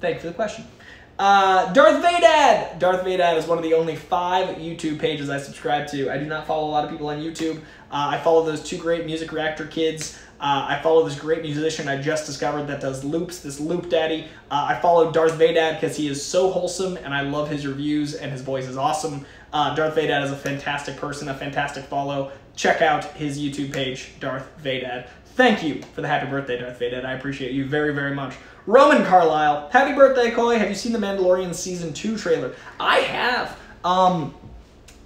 Thank you for the question. Uh, Darth Vadad! Darth Vadad is one of the only five YouTube pages I subscribe to. I do not follow a lot of people on YouTube. Uh, I follow those two great music reactor kids. Uh, I follow this great musician I just discovered that does loops, this Loop Daddy. Uh, I follow Darth Vadad because he is so wholesome, and I love his reviews, and his voice is awesome. Uh, Darth Vadad is a fantastic person, a fantastic follow. Check out his YouTube page, Darth Vadad. Thank you for the happy birthday, Darth Vadad. I appreciate you very, very much. Roman Carlyle, happy birthday, Coy. Have you seen the Mandalorian Season two trailer? I have. Um,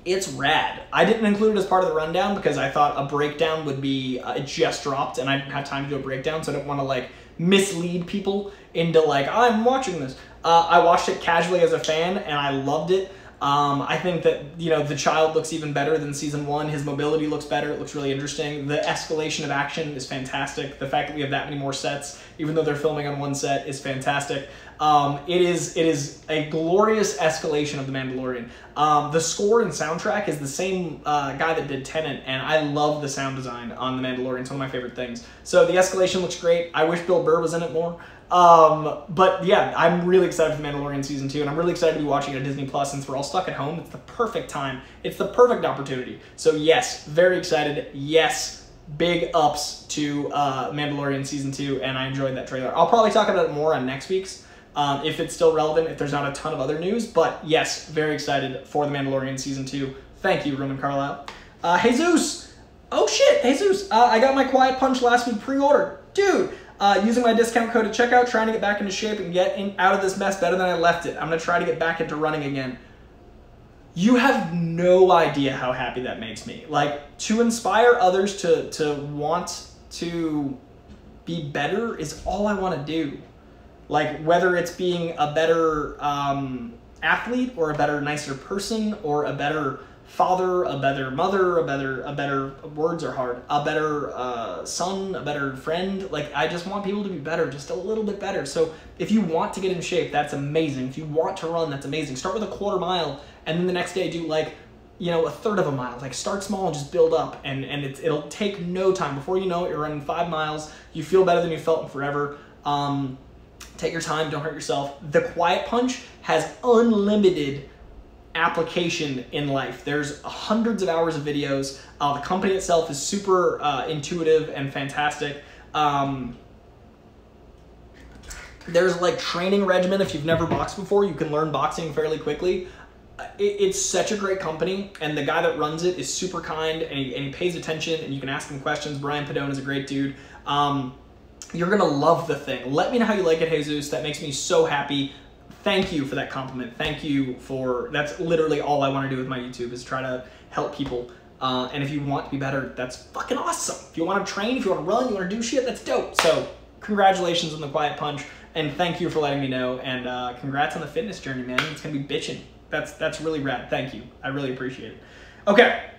it's rad. I didn't include it as part of the rundown because I thought a breakdown would be, uh, it just dropped and I didn't have time to do a breakdown, so I didn't want to like mislead people into like, I'm watching this. Uh, I watched it casually as a fan and I loved it. Um, I think that, you know, the child looks even better than season one. His mobility looks better. It looks really interesting. The escalation of action is fantastic. The fact that we have that many more sets, even though they're filming on one set, is fantastic. Um, it is, it is a glorious escalation of The Mandalorian. Um, the score and soundtrack is the same uh, guy that did Tenet, and I love the sound design on The Mandalorian. It's one of my favorite things. So the escalation looks great. I wish Bill Burr was in it more. Um, but yeah, I'm really excited for Mandalorian Season two, and I'm really excited to be watching it on Disney Plus since we're all stuck at home. It's the perfect time. It's the perfect opportunity. So yes, very excited. Yes, big ups to uh, Mandalorian Season two, and I enjoyed that trailer. I'll probably talk about it more on next week's, um, if it's still relevant, if there's not a ton of other news. But yes, very excited for The Mandalorian Season two. Thank you, Roman Carlyle. Uh, Jesus! Oh shit, Jesus! Uh, I got my Quiet Punch last week pre-ordered. Dude! Uh, using my discount code at checkout, trying to get back into shape and get in, out of this mess better than I left it. I'm going to try to get back into running again. You have no idea how happy that makes me. Like, to inspire others to, to want to be better is all I want to do. Like, whether it's being a better um, athlete or a better, nicer person or a better father, a better mother, a better, a better, words are hard, a better uh, son, a better friend. Like, I just want people to be better, just a little bit better. So if you want to get in shape, that's amazing. If you want to run, that's amazing. Start with a quarter mile and then the next day do like you know, a third of a mile. Like, start small and just build up, and, and it's, it'll take no time. Before you know it, you're running five miles. You feel better than you felt in forever. Um, take your time. Don't hurt yourself. The Quiet Punch has unlimited application in life. There's hundreds of hours of videos. Uh, the company itself is super uh, intuitive and fantastic. Um, there's like training regimen. If you've never boxed before, you can learn boxing fairly quickly. It, it's such a great company, and the guy that runs it is super kind, and he, and he pays attention, and you can ask him questions. Brian Padone is a great dude. Um, you're gonna love the thing. Let me know how you like it, Jesus. That makes me so happy. Thank you for that compliment. Thank you for, that's literally all I want to do with my YouTube, is try to help people. Uh, and if you want to be better, that's fucking awesome. If you want to train, if you want to run, you want to do shit, that's dope. So congratulations on the Quiet Punch, and thank you for letting me know. And uh, congrats on the fitness journey, man. It's gonna be bitching. That's, that's really rad. Thank you. I really appreciate it. Okay,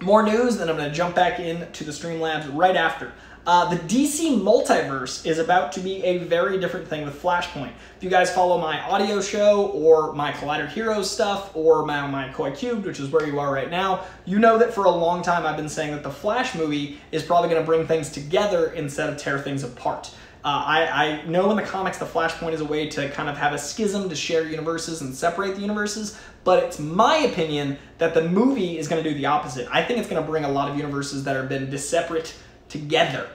more news, then I'm gonna jump back into the Streamlabs right after. Uh, the D C Multiverse is about to be a very different thing with Flashpoint. If you guys follow my audio show or my Collider Heroes stuff or my, my Coy Cubed, which is where you are right now, you know that for a long time I've been saying that the Flash movie is probably going to bring things together instead of tear things apart. Uh, I, I know in the comics the Flashpoint is a way to kind of have a schism to share universes and separate the universes, but it's my opinion that the movie is going to do the opposite. I think it's going to bring a lot of universes that have been disseparate together.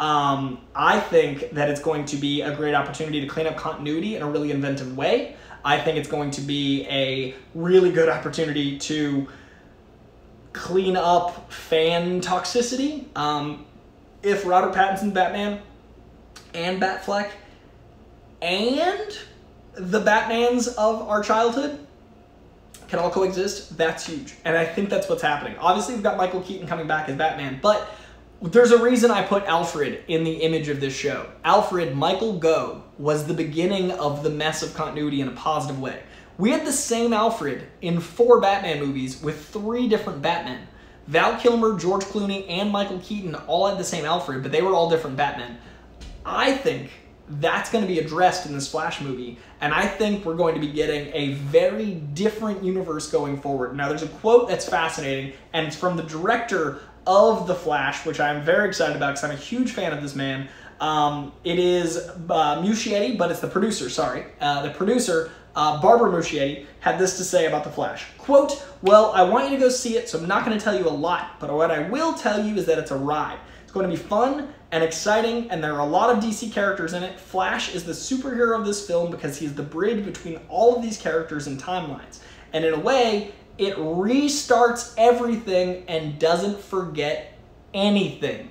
Um, I think that it's going to be a great opportunity to clean up continuity in a really inventive way. I think it's going to be a really good opportunity to clean up fan toxicity. Um, if Robert Pattinson, Batman, and Batfleck, and the Batmans of our childhood can all coexist, that's huge. And I think that's what's happening. Obviously, we've got Michael Keaton coming back as Batman, but there's a reason I put Alfred in the image of this show. Alfred, Michael Goh, was the beginning of the mess of continuity in a positive way. We had the same Alfred in four Batman movies with three different Batmen. Val Kilmer, George Clooney, and Michael Keaton all had the same Alfred, but they were all different Batmen. I think that's going to be addressed in this Flash movie, and I think we're going to be getting a very different universe going forward. Now, there's a quote that's fascinating, and it's from the director of The Flash, which I'm very excited about because I'm a huge fan of this man. Um, it is uh, Muschietti, but it's the producer, sorry. Uh, the producer, uh, Barbara Muschietti, had this to say about The Flash. Quote, "Well, I want you to go see it, so I'm not going to tell you a lot, but what I will tell you is that it's a ride. It's going to be fun and exciting, and there are a lot of D C characters in it. Flash is the superhero of this film because he's the bridge between all of these characters and timelines. And in a way, it restarts everything and doesn't forget anything.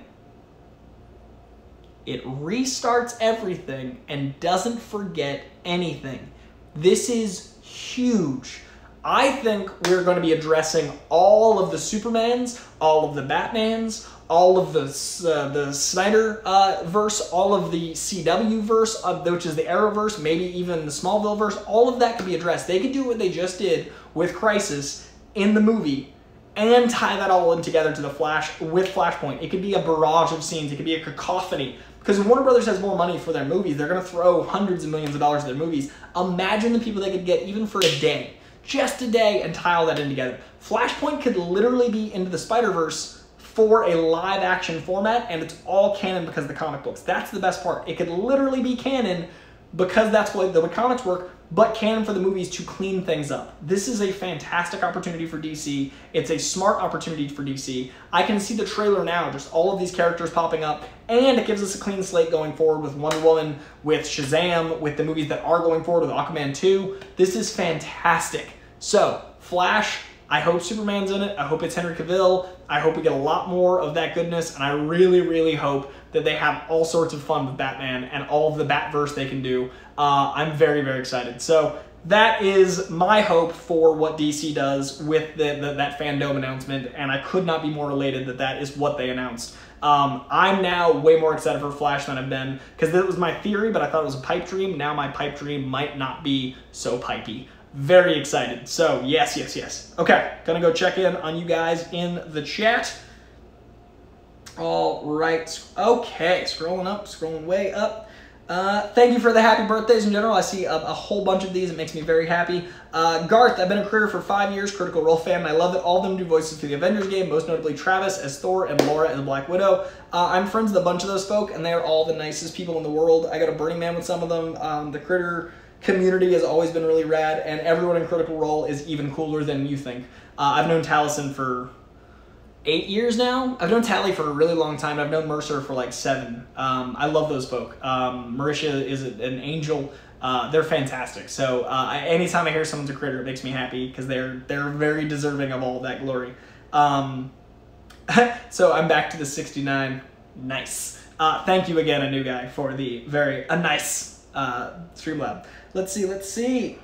It restarts everything and doesn't forget anything. This is huge. I think we're going to be addressing all of the Supermans, all of the Batmans, all of the, uh, the Snyder uh, verse, all of the C W verse, uh, which is the Arrowverse, maybe even the Smallville verse. All of that could be addressed. They could do what they just did with Crisis in the movie and tie that all in together to the Flash with Flashpoint. It could be a barrage of scenes. It could be a cacophony. Because Warner Brothers has more money for their movies. They're going to throw hundreds of millions of dollars at their movies. Imagine the people they could get even for a day, just a day, and tie all that in together. Flashpoint could literally be Into the Spider-Verse for a live action format, and it's all canon because of the comic books. That's the best part. It could literally be canon because that's what the comics work, but canon for the movies to clean things up. This is a fantastic opportunity for D C. It's a smart opportunity for D C. I can see the trailer now, just all of these characters popping up, and it gives us a clean slate going forward with Wonder Woman, with Shazam, with the movies that are going forward, with Aquaman two. This is fantastic. So, Flash, I hope Superman's in it. I hope it's Henry Cavill. I hope we get a lot more of that goodness, and I really, really hope that they have all sorts of fun with Batman and all of the Batverse they can do. Uh, I'm very, very excited. So that is my hope for what D C does with the, the, that fandom announcement, and I could not be more elated that that is what they announced. Um, I'm now way more excited for Flash than I've been, because that was my theory, but I thought it was a pipe dream. Now my pipe dream might not be so pipey. Very excited. So yes, yes, yes. Okay, gonna go check in on you guys in the chat. All right. Okay, scrolling up, scrolling way up. Uh, thank you for the happy birthdays in general. I see a, a whole bunch of these. It makes me very happy. Uh, Garth, I've been a career for five years, Critical Role fan, and I love that all of them do voices for the Avengers game, most notably Travis as Thor and Laura as Black Widow. Uh, I'm friends with a bunch of those folk, and they are all the nicest people in the world. I got a Burning Man with some of them. Um, the Critter community has always been really rad, and everyone in Critical Role is even cooler than you think. Uh, I've known Taliesin for eight years now. I've known Tally for a really long time. I've known Mercer for like seven. Um, I love those folk. Um, Marisha is a, an angel. Uh, they're fantastic. So uh, I, anytime I hear someone's a critter, it makes me happy because they're they're very deserving of all that glory. Um, so I'm back to the sixty-nine. Nice. Uh, thank you again, a new guy, for the very a nice uh, Streamlab. Let's see. Let's see.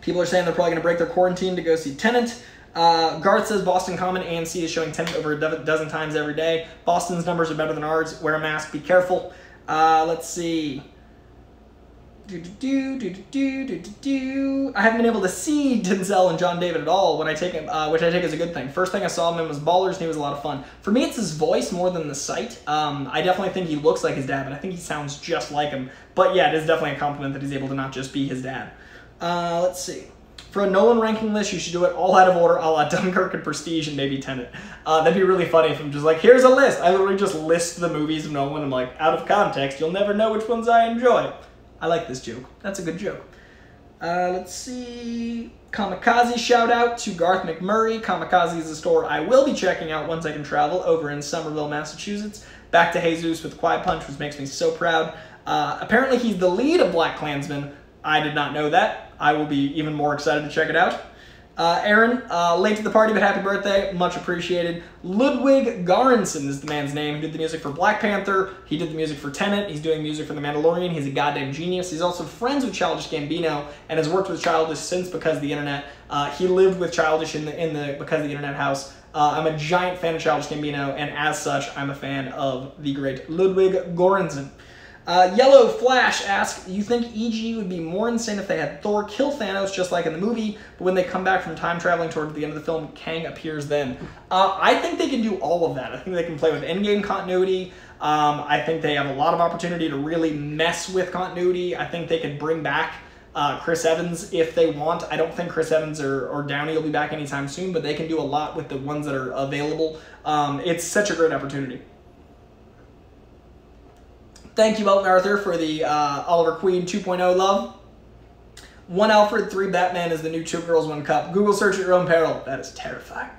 People are saying they're probably going to break their quarantine to go see Tenet. Uh, Garth says Boston Common A M C is showing Tenet over a do dozen times every day. Boston's numbers are better than ours. Wear a mask. Be careful. Uh, let's see. Do, do, do, do, do, do, do. I haven't been able to see Denzel and John David at all, when I take him, uh, which I take as a good thing. First thing I saw him in was Ballers, and he was a lot of fun. For me, it's his voice more than the sight. Um, I definitely think he looks like his dad, but I think he sounds just like him. But yeah, it is definitely a compliment that he's able to not just be his dad. Uh, let's see. For a Nolan ranking list, you should do it all out of order, a la Dunkirk and Prestige and maybe Tenet. Uh, that'd be really funny if I'm just like, here's a list. I literally just list the movies of Nolan. I'm like, out of context, you'll never know which ones I enjoy. I like this joke. That's a good joke. Uh, let's see. Kamikaze shout out to Garth McMurray. Kamikaze is a store I will be checking out once I can travel over in Somerville, Massachusetts. Back to Jesus with Quiet Punch, which makes me so proud. Uh, apparently he's the lead of Black Klansman. I did not know that. I will be even more excited to check it out. Uh, Aaron, uh, late to the party, but happy birthday. Much appreciated. Ludwig Göransson is the man's name. He did the music for Black Panther. He did the music for Tenet. He's doing music for The Mandalorian. He's a goddamn genius. He's also friends with Childish Gambino and has worked with Childish since Because of the Internet. Uh, he lived with Childish in the, in the Because of the Internet house. Uh, I'm a giant fan of Childish Gambino, and as such, I'm a fan of the great Ludwig Göransson. Uh, Yellow Flash asks, you think E G would be more insane if they had Thor kill Thanos just like in the movie, but when they come back from time traveling toward the end of the film, Kang appears then? Uh, I think they can do all of that. I think they can play with endgame continuity. Um, I think they have a lot of opportunity to really mess with continuity. I think they could bring back uh, Chris Evans if they want. I don't think Chris Evans or, or Downey will be back anytime soon, but they can do a lot with the ones that are available. Um, it's such a great opportunity. Thank you, Elton Arthur, for the uh, Oliver Queen two point oh love. One Alfred, three Batman is the new Two Girls, One Cup. Google search at your own peril. That is terrifying.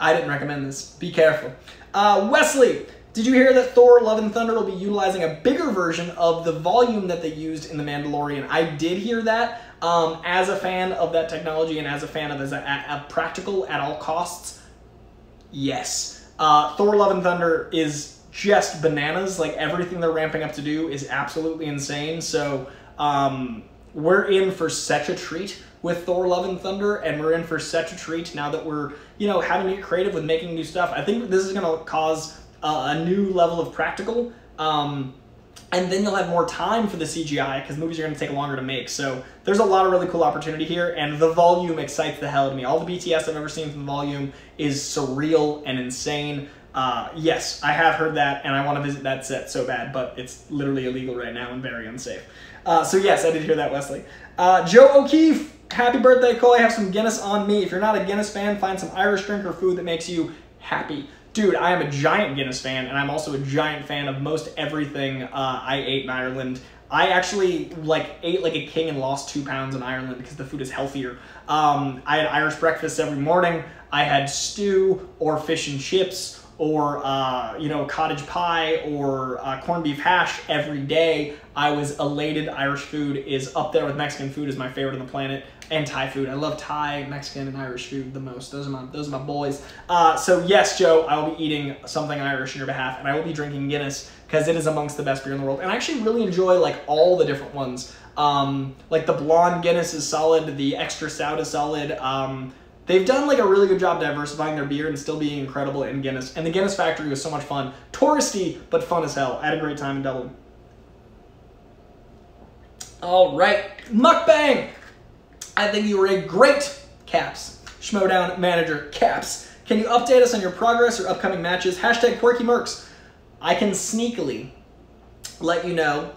I didn't recommend this. Be careful. Uh, Wesley, did you hear that Thor Love and Thunder will be utilizing a bigger version of the volume that they used in The Mandalorian? I did hear that. Um, as a fan of that technology and as a fan of as a, a practical at all costs, yes. Uh, Thor Love and Thunder is just bananas. Like, everything they're ramping up to do is absolutely insane. So um, we're in for such a treat with Thor Love and Thunder, and we're in for such a treat now that we're, you know, having to get creative with making new stuff. I think this is going to cause uh, a new level of practical, um, and then you'll have more time for the C G I because movies are going to take longer to make. So there's a lot of really cool opportunity here, and the volume excites the hell out of me. All the B T S I've ever seen from the volume is surreal and insane. Uh, yes, I have heard that, and I want to visit that set so bad, but it's literally illegal right now and very unsafe. Uh, so yes, I did hear that, Wesley. Uh, Joe O'Keefe, happy birthday, Coy. Have some Guinness on me. If you're not a Guinness fan, find some Irish drink or food that makes you happy. Dude, I am a giant Guinness fan, and I'm also a giant fan of most everything uh, I ate in Ireland. I actually like ate like a king and lost two pounds in Ireland because the food is healthier. Um, I had Irish breakfast every morning. I had stew or fish and chips, or, uh, you know, cottage pie or uh, corned beef hash every day. I was elated. Irish food is up there with Mexican food as my favorite on the planet, and Thai food. I love Thai, Mexican, and Irish food the most. Those are my, those are my boys. Uh, so yes, Joe, I will be eating something Irish on your behalf, and I will be drinking Guinness because it is amongst the best beer in the world. And I actually really enjoy like all the different ones. Um, like the blonde Guinness is solid, the extra stout is solid. Um, They've done like a really good job diversifying their beer and still being incredible in Guinness. And the Guinness factory was so much fun. Touristy, but fun as hell. I had a great time in Dublin. All right, mukbang. I think you were a great Caps. Schmodown manager Caps. Can you update us on your progress or upcoming matches? Hashtag Quirky Mercs. I can sneakily let you know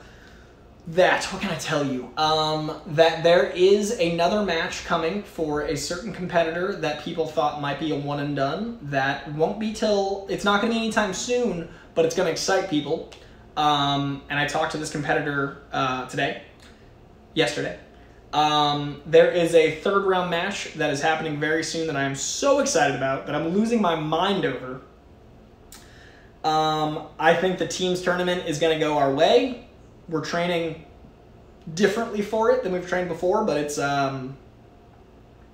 that, what can I tell you? Um, that there is another match coming for a certain competitor that people thought might be a one and done. That won't be till, it's not going to be anytime soon, but it's going to excite people. Um, and I talked to this competitor uh, today, yesterday. Um, there is a third round match that is happening very soon that I am so excited about that I'm losing my mind over. Um, I think the teams tournament is going to go our way. We're training differently for it than we've trained before, but it's um,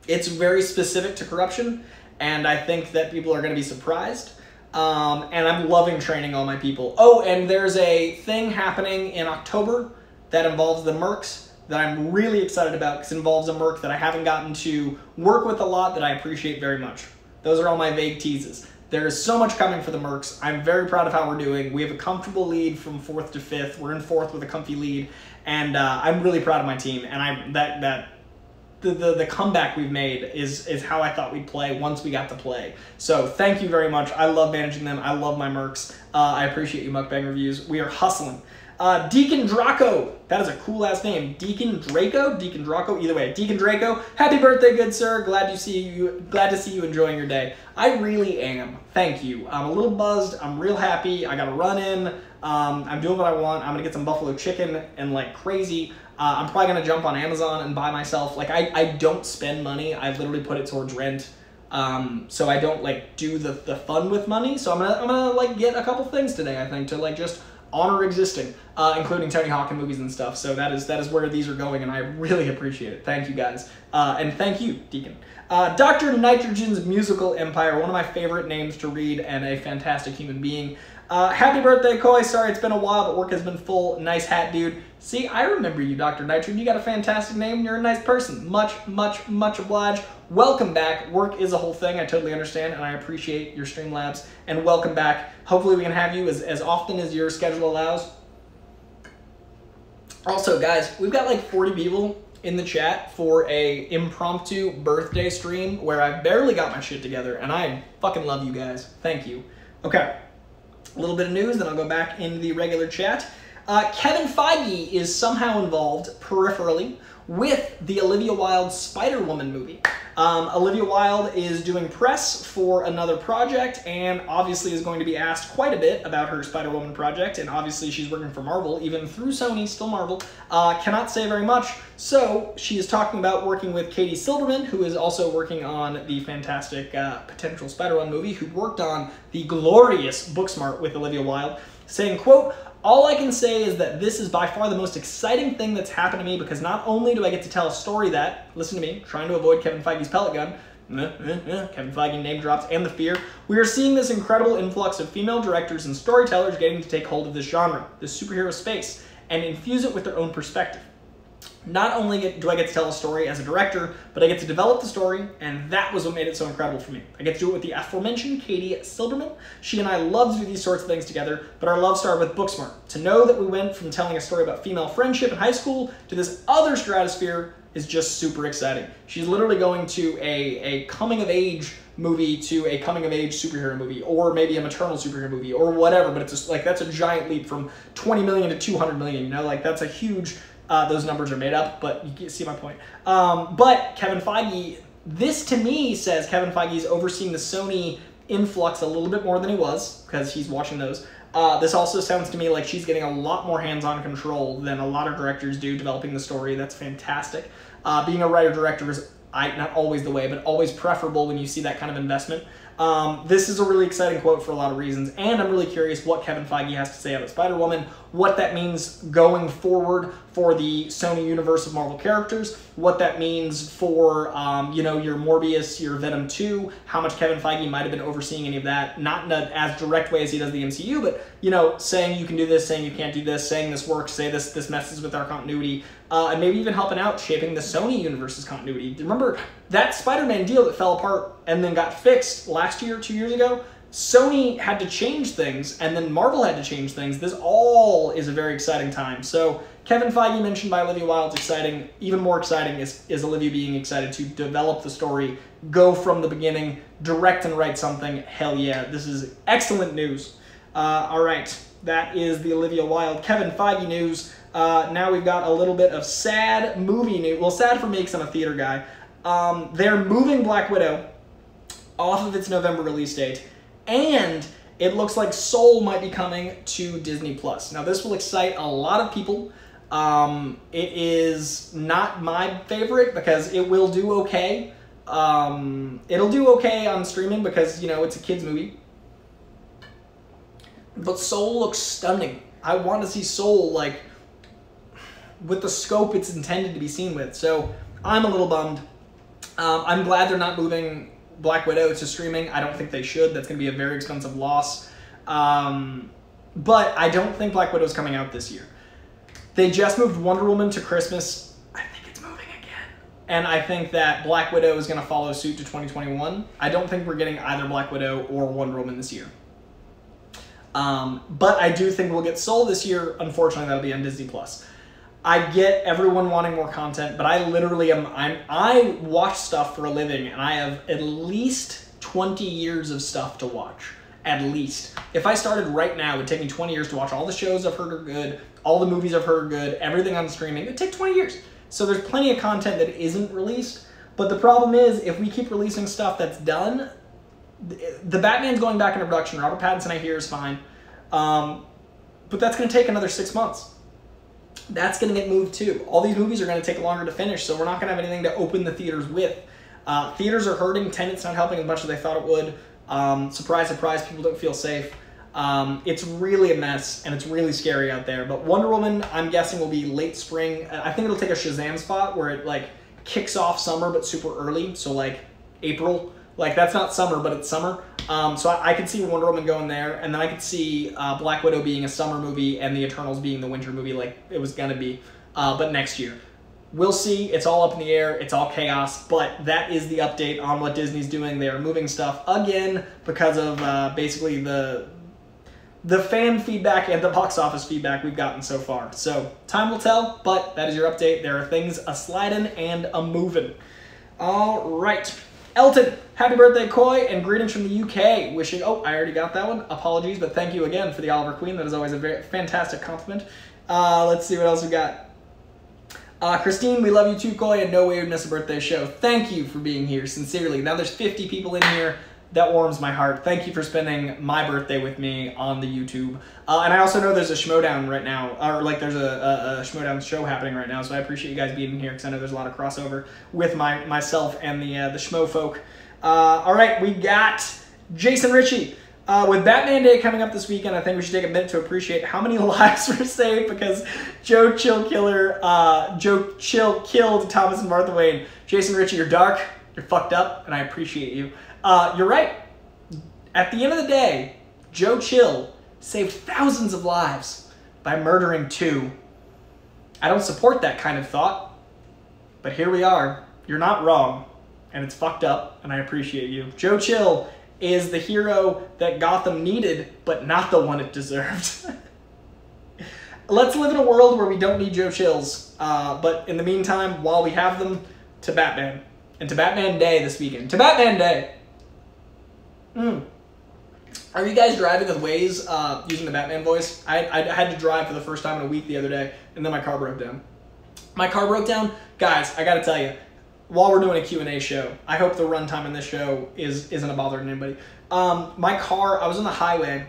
it's very specific to corruption, and I think that people are going to be surprised. Um, and I'm loving training all my people. Oh, and there's a thing happening in October that involves the mercs that I'm really excited about because it involves a merc that I haven't gotten to work with a lot that I appreciate very much. Those are all my vague teases. There is so much coming for the mercs. I'm very proud of how we're doing. We have a comfortable lead from fourth to fifth. We're in fourth with a comfy lead, and uh, I'm really proud of my team. And I that that the, the the comeback we've made is is how I thought we'd play once we got to play. So thank you very much. I love managing them. I love my mercs. Uh, I appreciate you, Mukbang Reviews. We are hustling. Uh, Deacon Draco. That is a cool ass name. Deacon Draco. Deacon Draco. Either way, Deacon Draco. Happy birthday, good sir. Glad to see you. Glad to see you enjoying your day. I really am. Thank you. I'm a little buzzed. I'm real happy. I got a run in. Um, I'm doing what I want. I'm gonna get some buffalo chicken and like crazy. Uh, I'm probably gonna jump on Amazon and buy myself. Like I, I don't spend money. I literally put it towards rent. Um, so I don't like do the the fun with money. So I'm gonna I'm gonna like get a couple things today. I think to like just honor existing, uh, including Tony Hawk and movies and stuff. So that is that is where these are going, and I really appreciate it. Thank you guys, uh, and thank you, Deacon. Uh, Doctor Nitrogen's Musical Empire, one of my favorite names to read, and a fantastic human being. Uh, happy birthday, Coy. Sorry it's been a while, but work has been full. Nice hat, dude. See, I remember you, Doctor Nitrogen. You got a fantastic name, and you're a nice person. Much, much, much obliged. Welcome back. Work is a whole thing. I totally understand, and I appreciate your Streamlabs, and welcome back. Hopefully we can have you as, as often as your schedule allows. Also, guys, we've got like forty people in the chat for a impromptu birthday stream where I barely got my shit together, and I fucking love you guys. Thank you. Okay, a little bit of news, then I'll go back into the regular chat. Uh, Kevin Feige is somehow involved peripherally with the Olivia Wilde Spider-Woman movie. Um, Olivia Wilde is doing press for another project and obviously is going to be asked quite a bit about her Spider-Woman project, and obviously she's working for Marvel, even through Sony, still Marvel. Uh, cannot say very much, so she is talking about working with Katie Silverman, who is also working on the fantastic uh, potential Spider-Woman movie, who worked on the glorious Booksmart with Olivia Wilde, saying, quote, "All I can say is that this is by far the most exciting thing that's happened to me because not only do I get to tell a story that," listen to me, trying to avoid Kevin Feige's pellet gun, Kevin Feige name drops and the fear, "we are seeing this incredible influx of female directors and storytellers getting to take hold of this genre, this superhero space, and infuse it with their own perspective. Not only do I get to tell a story as a director, but I get to develop the story, and that was what made it so incredible for me. I get to do it with the aforementioned Katie Silverman. She and I love to do these sorts of things together, but our love started with Booksmart. To know that we went from telling a story about female friendship in high school to this other stratosphere is just super exciting." She's literally going to a, a coming-of-age movie to a coming-of-age superhero movie, or maybe a maternal superhero movie, or whatever, but it's just, like, that's a giant leap from twenty million to two hundred million, you know? Like, that's a huge... Uh, those numbers are made up, but you see my point. Um, but Kevin Feige, this to me says Kevin Feige is overseeing the Sony influx a little bit more than he was because he's watching those. Uh, this also sounds to me like she's getting a lot more hands-on control than a lot of directors do developing the story. That's fantastic. Uh, being a writer-director is I, not always the way, but always preferable when you see that kind of investment. Um, this is a really exciting quote for a lot of reasons, and I'm really curious what Kevin Feige has to say about Spider-Woman, what that means going forward for the Sony universe of Marvel characters, what that means for, um, you know, your Morbius, your Venom two, how much Kevin Feige might have been overseeing any of that, not in a, as direct way as he does the M C U, but, you know, saying you can do this, saying you can't do this, saying this works, say this, this messes with our continuity, uh, and maybe even helping out shaping the Sony universe's continuity. Remember that Spider-Man deal that fell apart and then got fixed last year, two years ago? Sony had to change things, and then Marvel had to change things. This all is a very exciting time. So Kevin Feige mentioned by Olivia Wilde's exciting. Even more exciting is, is Olivia being excited to develop the story, go from the beginning, direct and write something. Hell yeah, this is excellent news. Uh, all right, that is the Olivia Wilde, Kevin Feige news. Uh, now we've got a little bit of sad movie news. Well, sad for me because I'm a theater guy. Um, they're moving Black Widow off of its November release date, and it looks like Soul might be coming to Disney Plus. Now, this will excite a lot of people. Um, it is not my favorite because it will do okay. Um, it'll do okay on streaming because, you know, it's a kid's movie. But Soul looks stunning. I want to see Soul, like, with the scope it's intended to be seen with. So I'm a little bummed. Um, I'm glad they're not moving Black Widow to streaming. I don't think they should. That's going to be a very expensive loss. Um, but I don't think Black Widow's coming out this year. They just moved Wonder Woman to Christmas. I think it's moving again. And I think that Black Widow is going to follow suit to twenty twenty-one. I don't think we're getting either Black Widow or Wonder Woman this year. Um, but I do think we'll get Soul this year. Unfortunately, that'll be on Disney Plus. I get everyone wanting more content, but I literally am, I'm, I watch stuff for a living, and I have at least twenty years of stuff to watch, at least. If I started right now, it would take me twenty years to watch all the shows I've heard are good, all the movies I've heard are good, everything on streaming. It would take twenty years. So there's plenty of content that isn't released, but the problem is if we keep releasing stuff that's done, the Batman's going back into production. Robert Pattinson, I hear, is fine, um, but that's going to take another six months. That's going to get moved too. All these movies are going to take longer to finish, so we're not going to have anything to open the theaters with. Uh, theaters are hurting. Tenet's not helping as much as they thought it would. Um, surprise, surprise, people don't feel safe. Um, it's really a mess, and it's really scary out there. But Wonder Woman, I'm guessing, will be late spring. I think it'll take a Shazam spot where it like kicks off summer but super early, so like April. Like, that's not summer, but it's summer. Um, so I, I could see Wonder Woman going there, and then I could see uh, Black Widow being a summer movie and the Eternals being the winter movie like it was going to be, uh, but next year. We'll see. It's all up in the air. It's all chaos, but that is the update on what Disney's doing. They are moving stuff again because of uh, basically the, the fan feedback and the box office feedback we've gotten so far. So time will tell, but that is your update. There are things a-sliding and a-moving. All right. Elton, happy birthday, Coy, and greetings from the U K. Wishing, oh, I already got that one. Apologies, but thank you again for the Oliver Queen. That is always a very fantastic compliment. Uh, let's see what else we got. Uh, Christine, we love you too, Coy, and no way you'd miss a birthday show. Thank you for being here, sincerely. Now there's fifty people in here. That warms my heart. Thank you for spending my birthday with me on the YouTube. Uh, and I also know there's a Schmodown right now, or like there's a, a, a Schmodown show happening right now, so I appreciate you guys being in here because I know there's a lot of crossover with my myself and the, uh, the Schmo folk. Uh, all right, we got Jason Ritchie. Uh, with Batman Day coming up this weekend, I think we should take a minute to appreciate how many lives were saved because Joe Chill Killer, uh, Joe Chill killed Thomas and Martha Wayne. Jason Ritchie, you're dark, you're fucked up, and I appreciate you. Uh, you're right. At the end of the day, Joe Chill saved thousands of lives by murdering two. I don't support that kind of thought, but here we are. You're not wrong, and it's fucked up, and I appreciate you. Joe Chill is the hero that Gotham needed, but not the one it deserved. Let's live in a world where we don't need Joe Chills, uh, but in the meantime, while we have them, to Batman. And to Batman Day this weekend. To Batman Day! Mm. Are you guys driving with Waze uh, using the Batman voice? I, I had to drive for the first time in a week the other day, and then my car broke down. My car broke down? Guys, I gotta tell you, while we're doing a Q and A show, I hope the runtime in this show is, isn't a bother to anybody. Um, my car, I was on the highway,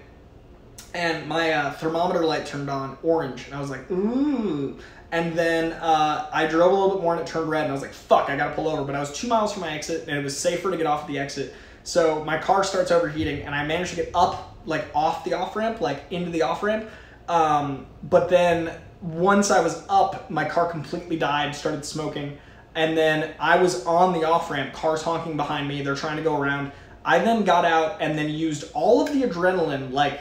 and my uh, thermometer light turned on orange, and I was like, ooh. And then uh, I drove a little bit more, and it turned red, and I was like, fuck, I gotta pull over. But I was two miles from my exit, and it was safer to get off at the exit. So my car starts overheating, and I managed to get up, like off the off-ramp, like into the off-ramp. Um, but then once I was up, my car completely died, started smoking. And then I was on the off-ramp, cars honking behind me, they're trying to go around. I then got out and then used all of the adrenaline like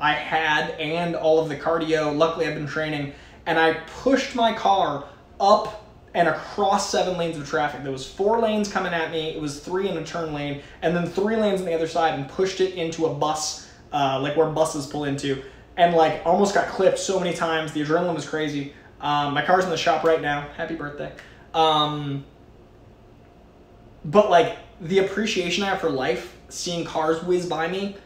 I had and all of the cardio. Luckily, I've been training. And I pushed my car up and across seven lanes of traffic. There was four lanes coming at me, it was three in a turn lane, and then three lanes on the other side, and pushed it into a bus, uh, like where buses pull into, and like almost got clipped so many times. The adrenaline was crazy. Um, my car's in the shop right now, happy birthday. Um, but like the appreciation I have for life, seeing cars whiz by me,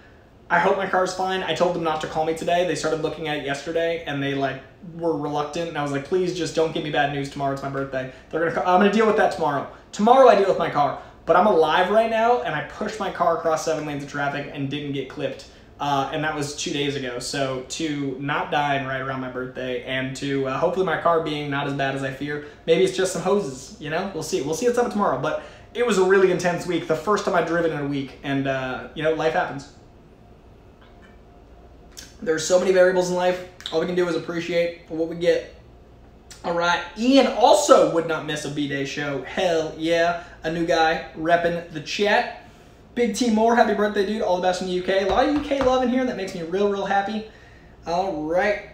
I hope my car's fine. I told them not to call me today. They started looking at it yesterday, and they like were reluctant. And I was like, please just don't give me bad news tomorrow. It's my birthday. They're gonna. Call. I'm gonna deal with that tomorrow. Tomorrow I deal with my car. But I'm alive right now, and I pushed my car across seven lanes of traffic and didn't get clipped. Uh, and that was two days ago. So to not dying right around my birthday, and to uh, hopefully my car being not as bad as I fear. Maybe it's just some hoses, you know? We'll see. We'll see what's up tomorrow. But it was a really intense week. The first time I'd driven in a week. And, uh, you know, life happens. There's so many variables in life. All we can do is appreciate what we get. All right. Ian also would not miss a B-Day show. Hell yeah. A new guy repping the chat. Big T Moore, happy birthday, dude. All the best in the U K. A lot of U K love in here. That makes me real, real happy. All right.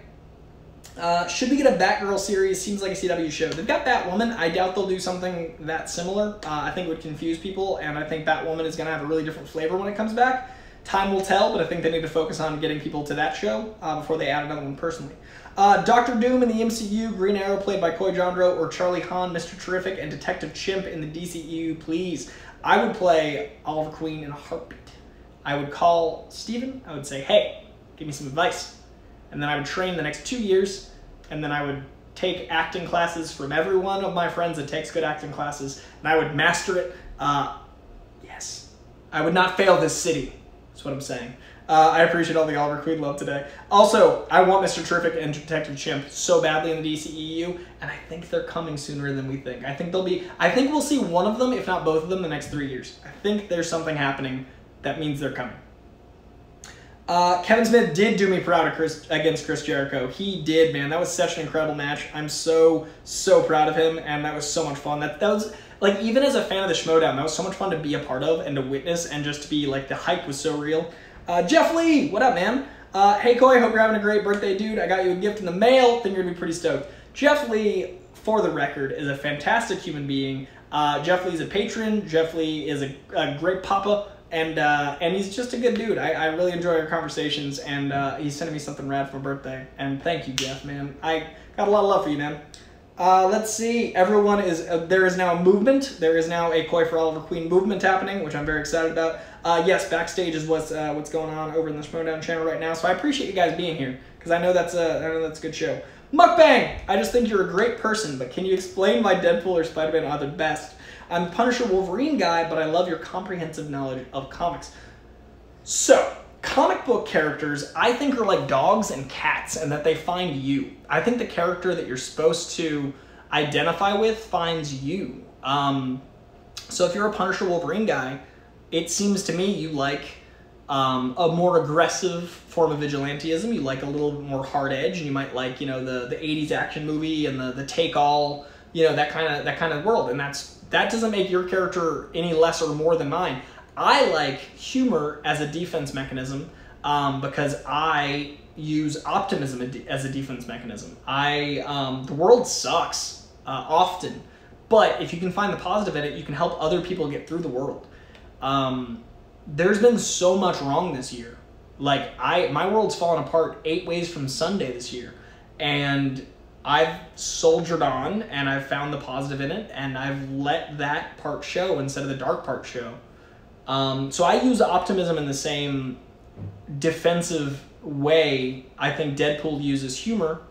Uh, should we get a Batgirl series? Seems like a C W show. They've got Batwoman. I doubt they'll do something that similar. Uh, I think it would confuse people, and I think Batwoman is going to have a really different flavor when it comes back. Time will tell, but I think they need to focus on getting people to that show uh, before they add another one personally. Uh, Doctor Doom in the M C U, Green Arrow played by Coy Jandro, or Charlie Hahn, Mister Terrific, and Detective Chimp in the D C E U, please. I would play Oliver Queen in a heartbeat. I would call Steven. I would say, hey, give me some advice. And then I would train the next two years. And then I would take acting classes from every one of my friends that takes good acting classes. And I would master it. Uh, yes. I would not fail this city. That's what I'm saying. Uh, I appreciate all the Oliver Queen love today. Also, I want Mister Terrific and Detective Chimp so badly in the D C E U, and I think they're coming sooner than we think. I think they'll be, I think we'll see one of them, if not both of them, the next three years. I think there's something happening that means they're coming. Uh, Kevin Smith did do me proud of Chris, against Chris Jericho. He did, man. That was such an incredible match. I'm so, so proud of him, and that was so much fun. That, that was... Like, even as a fan of the Schmodown, that was so much fun to be a part of and to witness and just to be, like, the hype was so real. Uh, Jeff Lee, what up, man? Uh, hey, Coy, hope you're having a great birthday, dude. I got you a gift in the mail. Think you're going to be pretty stoked. Jeff Lee, for the record, is a fantastic human being. Uh, Jeff Lee's a patron. Jeff Lee is a, a great papa, and uh, and he's just a good dude. I, I really enjoy our conversations, and uh, he's sending me something rad for my birthday. And thank you, Jeff, man. I got a lot of love for you, man. Uh, let's see, everyone is, uh, there is now a movement, there is now a Coy for Oliver Queen movement happening, which I'm very excited about. Uh, yes, backstage is what's, uh, what's going on over in the Schmodown channel right now, so I appreciate you guys being here, because I know that's a, I know that's a good show. Mukbang! I just think you're a great person, but can you explain why Deadpool or Spider-Man are the best? I'm Punisher Wolverine guy, but I love your comprehensive knowledge of comics. So... Comic book characters, I think, are like dogs and cats, and that they find you. I think the character that you're supposed to identify with finds you. Um, so if you're a Punisher Wolverine guy, it seems to me you like um, a more aggressive form of vigilantism. You like a little more hard edge, and you might like, you know, the the eighties action movie and the the take all, you know, that kind of that kind of world. And that's that doesn't make your character any less or more than mine. I like humor as a defense mechanism um, because I use optimism as a defense mechanism. I um, the world sucks uh, often, but if you can find the positive in it, you can help other people get through the world. Um, there's been so much wrong this year. Like I, my world's fallen apart eight ways from Sunday this year, and I've soldiered on, and I've found the positive in it, and I've let that part show instead of the dark part show. Um, so I use optimism in the same defensive way I think Deadpool uses humor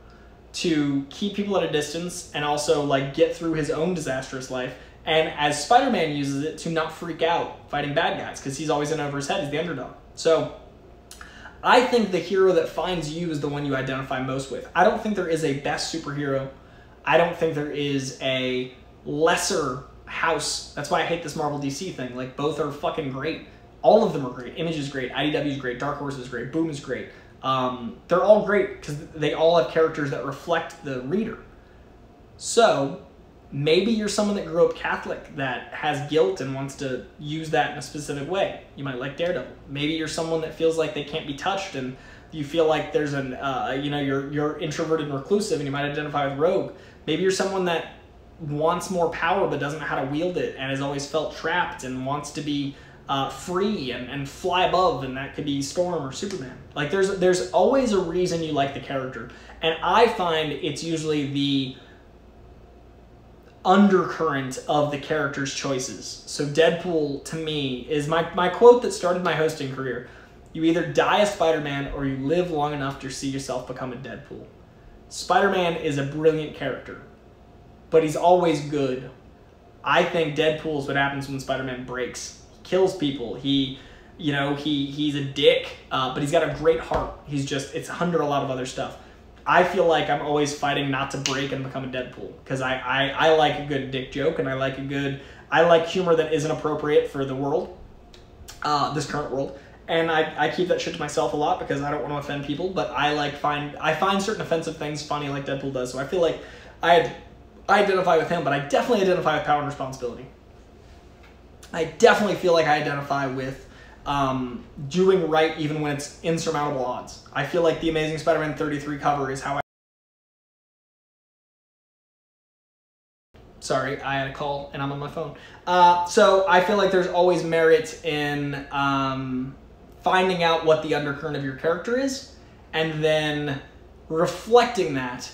to keep people at a distance and also like get through his own disastrous life. And as Spider-Man uses it to not freak out fighting bad guys because he's always in over his head. He's the underdog. So I think the hero that finds you is the one you identify most with. I don't think there is a best superhero. I don't think there is a lesser house. That's why I hate this Marvel D C thing. Like, both are fucking great. All of them are great. Image is great. I D W is great. Dark Horse is great. Boom is great. Um, they're all great because they all have characters that reflect the reader. So, maybe you're someone that grew up Catholic that has guilt and wants to use that in a specific way. You might like Daredevil. Maybe you're someone that feels like they can't be touched and you feel like there's an, uh, you know, you're, you're introverted and reclusive and you might identify with Rogue. Maybe you're someone that wants more power but doesn't know how to wield it and has always felt trapped and wants to be uh, free and, and fly above, and that could be Storm or Superman. Like, there's there's always a reason you like the character. And I find it's usually the undercurrent of the character's choices. So Deadpool, to me, is my, my quote that started my hosting career You either die as Spider-Man or you live long enough to see yourself become a Deadpool. Spider-Man is a brilliant character, but he's always good. I think Deadpool is what happens when Spider-Man breaks. He kills people. He, you know, he he's a dick, uh, but he's got a great heart. He's just, it's under a lot of other stuff. I feel like I'm always fighting not to break and become a Deadpool because I, I, I like a good dick joke and I like a good, I like humor that isn't appropriate for the world, uh, this current world. And I, I keep that shit to myself a lot because I don't want to offend people, but I like find, I find certain offensive things funny like Deadpool does. So I feel like I, I identify with him, but I definitely identify with power and responsibility. I definitely feel like I identify with um, doing right even when it's insurmountable odds. I feel like the Amazing Spider-Man thirty-three cover is how I... Sorry, I had a call and I'm on my phone. Uh, so I feel like there's always merit in... Um, finding out what the undercurrent of your character is, and then reflecting that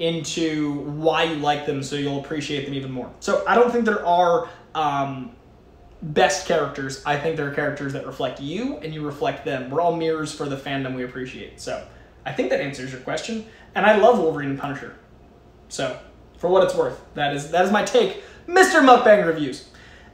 into why you like them so you'll appreciate them even more. So I don't think there are um, best characters. I think there are characters that reflect you and you reflect them. We're all mirrors for the fandom we appreciate. So I think that answers your question. And I love Wolverine and Punisher. So for what it's worth, that is, that is my take. Mister Mukbang Reviews.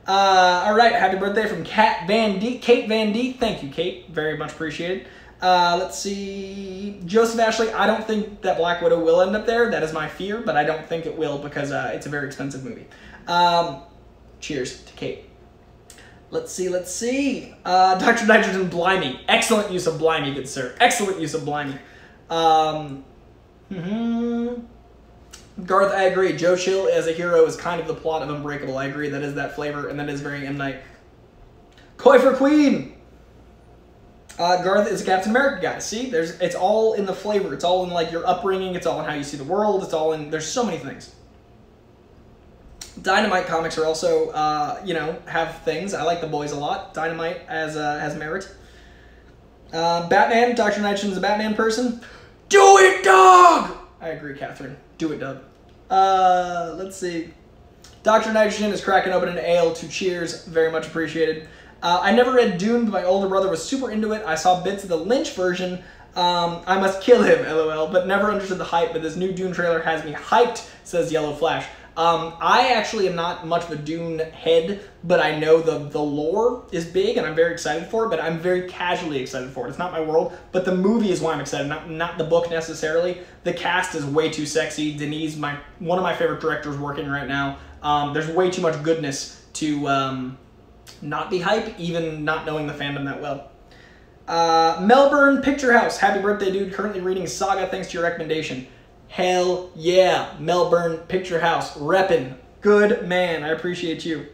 Uh, all right, happy birthday from Kat Van D, Kate Van D. Thank you, Kate. Very much appreciated. Uh, let's see. Joseph Ashley, I don't think that Black Widow will end up there. That is my fear, but I don't think it will because uh, it's a very expensive movie. Um, cheers to Kate. Let's see, let's see. Uh, Doctor Nitrogen, Blimey. Excellent use of Blimey, good sir. Excellent use of Blimey. Um, mm-hmm. Garth, I agree. Joe Chill as a hero is kind of the plot of Unbreakable. I agree. That is that flavor, and that is very M. Night. Coy for Queen! Uh, Garth is a Captain America guy. See? There's, it's all in the flavor. It's all in, like, your upbringing. It's all in how you see the world. It's all in... There's so many things. Dynamite comics are also, uh, you know, have things. I like the boys a lot. Dynamite has, uh, has merit. Uh, Batman. Doctor Nitrogen's a Batman person. Do it, dog! I agree, Catherine. Do it, Doug. Uh, let's see. Doctor Nitrogen is cracking open an ale to cheers. Very much appreciated. Uh, I never read Dune, but my older brother was super into it. I saw bits of the Lynch version. Um, I must kill him, lol, but never understood the hype. But this new Dune trailer has me hyped, says Yellow Flash. Um, I actually am not much of a Dune head, but I know the, the lore is big, and I'm very excited for it, but I'm very casually excited for it. It's not my world, but the movie is why I'm excited, not, not the book necessarily. The cast is way too sexy. Denis, my, one of my favorite directors working right now. Um, there's way too much goodness to um, not be hype, even not knowing the fandom that well. Uh, Melbourne Picture House. Happy birthday, dude. Currently reading Saga thanks to your recommendation. Hell yeah, Melbourne Picture House, reppin'. Good man, I appreciate you.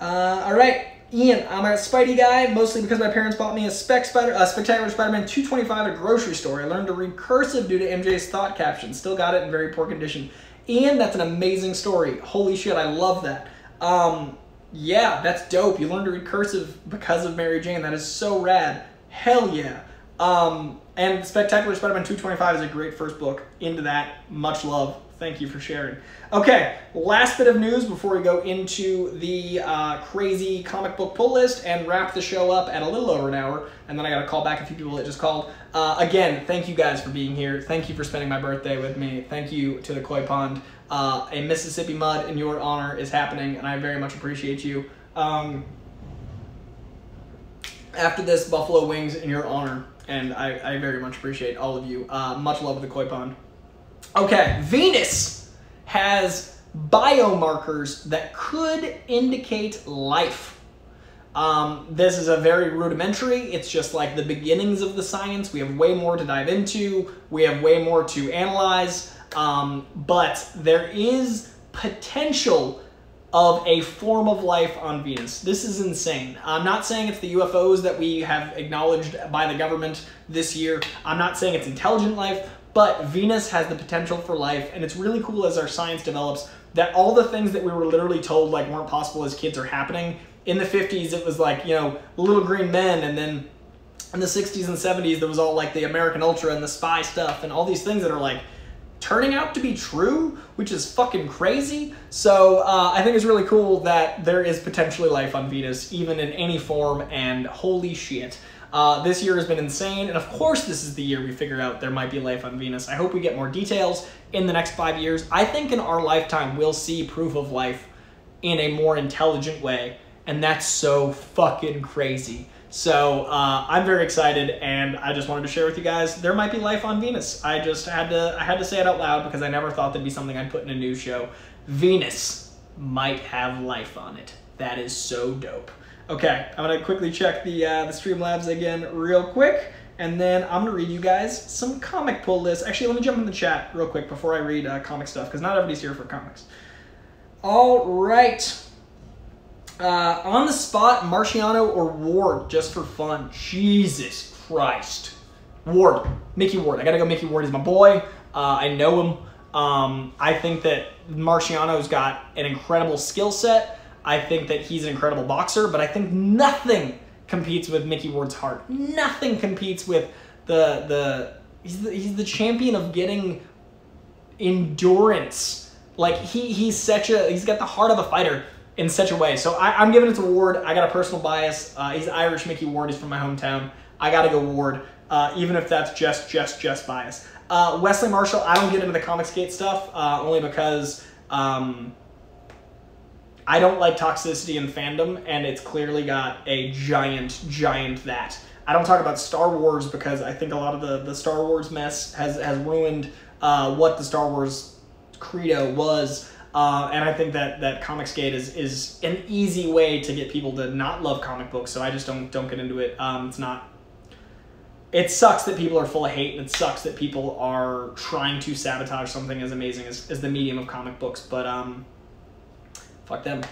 Uh, all right, Ian, I'm a Spidey guy, mostly because my parents bought me a Spec Spider, uh, Spectacular Spider-Man two twenty-five at a grocery store. I learned to read cursive due to M J's thought captions. Still got it in very poor condition. Ian, that's an amazing story. Holy shit, I love that. Um, yeah, that's dope. You learned to read cursive because of Mary Jane. That is so rad. Hell yeah. Um, and Spectacular Spider-Man two twenty-five is a great first book. Into that, much love. Thank you for sharing. Okay, last bit of news before we go into the uh, crazy comic book pull list and wrap the show up at a little over an hour, and then I gotta call back a few people that just called. Uh, again, thank you guys for being here. Thank you for spending my birthday with me. Thank you to the Koi Pond. Uh, a Mississippi Mud in your honor is happening, and I very much appreciate you. Um, after this, Buffalo Wings in your honor. And I, I very much appreciate all of you. Uh, much love to the Koi Pond. Okay, Venus has biomarkers that could indicate life. Um, this is a very rudimentary. It's just like the beginnings of the science. We have way more to dive into. We have way more to analyze. Um, but there is potential of a form of life on Venus. This is insane. I'm not saying it's the U F Os that we have acknowledged by the government this year. I'm not saying it's intelligent life, but Venus has the potential for life, and it's really cool as our science develops that all the things that we were literally told like weren't possible as kids are happening. In the fifties, it was like, you know, little green men, and then in the sixties and seventies, there was all like the American Ultra and the spy stuff and all these things that are like, turning out to be true, which is fucking crazy. So uh, I think it's really cool that there is potentially life on Venus, even in any form, and holy shit. Uh, this year has been insane, and of course this is the year we figure out there might be life on Venus. I hope we get more details in the next five years. I think in our lifetime we'll see proof of life in a more intelligent way, and that's so fucking crazy. So uh, I'm very excited, and I just wanted to share with you guys, there might be life on Venus. I just had to, I had to say it out loud because I never thought that'd be something I'd put in a news show. Venus might have life on it. That is so dope. Okay, I'm gonna quickly check the, uh, the Streamlabs again real quick, and then I'm gonna read you guys some comic pull lists. Actually, let me jump in the chat real quick before I read uh, comic stuff, because not everybody's here for comics. All right. Uh, on the spot, Marciano or Ward, just for fun. Jesus Christ. Ward. Mickey Ward. I gotta go Mickey Ward. He's my boy. Uh, I know him. Um, I think that Marciano's got an incredible skill set. I think that he's an incredible boxer, but I think nothing competes with Mickey Ward's heart. Nothing competes with the the he's the, he's the champion of getting endurance. Like he he's such a he's got the heart of a fighter in such a way. So I, I'm giving it to Ward. I got a personal bias. Uh, he's Irish. Mickey Ward is from my hometown. I gotta go Ward, uh, even if that's just just just bias. Uh, Wesley Marshall. I don't get into the Comicsgate stuff uh, only because. Um, I don't like toxicity in fandom, and it's clearly got a giant, giant that. I don't talk about Star Wars because I think a lot of the, the Star Wars mess has, has ruined uh, what the Star Wars credo was, uh, and I think that, that Comicsgate is, is an easy way to get people to not love comic books, so I just don't, don't get into it. Um, it's not... It sucks that people are full of hate, and it sucks that people are trying to sabotage something as amazing as, as the medium of comic books, but... Um, Fuck them.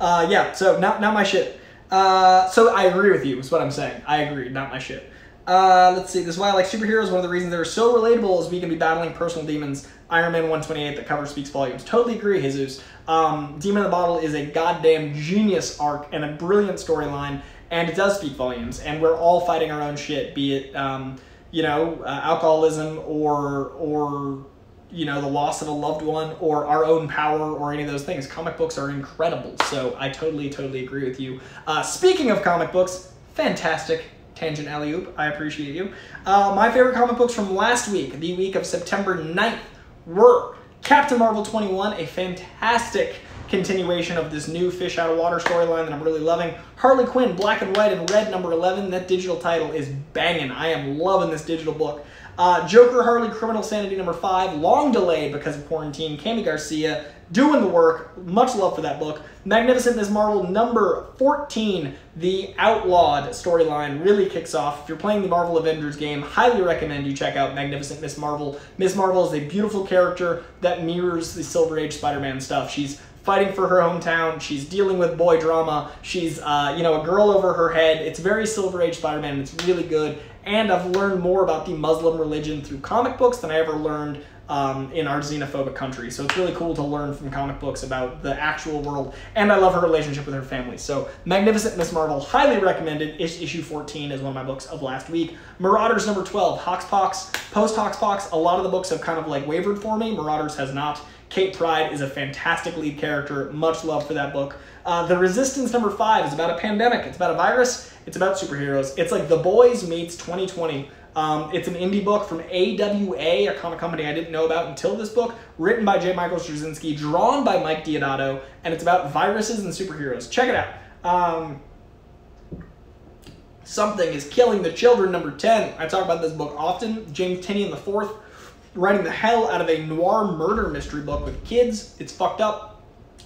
uh, yeah, so not, not my shit. Uh, so I agree with you is what I'm saying. I agree, not my shit. Uh, let's see, this is why I like superheroes. One of the reasons they're so relatable is we can be battling personal demons. Iron Man one twenty-eight, the cover speaks volumes. Totally agree, Jesus. Um, Demon in the Bottle is a goddamn genius arc and a brilliant storyline, and it does speak volumes, and we're all fighting our own shit, be it, um, you know, uh, alcoholism or or... you know, the loss of a loved one or our own power or any of those things. Comic books are incredible. So I totally, totally agree with you. Uh, speaking of comic books, fantastic tangent alley-oop. I appreciate you. Uh, my favorite comic books from last week, the week of September ninth, were Captain Marvel twenty-one, a fantastic continuation of this new fish out of water storyline that I'm really loving. Harley Quinn, Black and White and Red, number eleven. That digital title is banging. I am loving this digital book. Uh, Joker, Harley, Criminal Sanity number five, long delayed because of quarantine. Cami Garcia doing the work. Much love for that book. Magnificent Miz Marvel number fourteen, the Outlawed storyline really kicks off. If you're playing the Marvel Avengers game, highly recommend you check out Magnificent Miz Marvel. Miz Marvel is a beautiful character that mirrors the Silver Age Spider-Man stuff. She's fighting for her hometown. She's dealing with boy drama. She's, uh, you know, a girl over her head. It's very Silver Age Spider-Man. It's really good. And I've learned more about the Muslim religion through comic books than I ever learned um, in our xenophobic country. So it's really cool to learn from comic books about the actual world. And I love her relationship with her family. So Magnificent Miz Marvel, highly recommended. Issue fourteen is one of my books of last week. Marauders number twelve, Hawkspox, post-Hawkspox. A lot of the books have kind of like wavered for me. Marauders has not. Kate Pryde is a fantastic lead character. Much love for that book. Uh, the Resistance number five is about a pandemic. It's about a virus. It's about superheroes. It's like The Boys meets twenty twenty. Um, it's an indie book from A W A, a comic company I didn't know about until this book, written by J. Michael Straczynski, drawn by Mike Diodato, and it's about viruses and superheroes. Check it out. Um, Something is Killing the Children, number ten. I talk about this book often. James Tinian the fourth. Writing the hell out of a noir murder mystery book with kids. It's fucked up.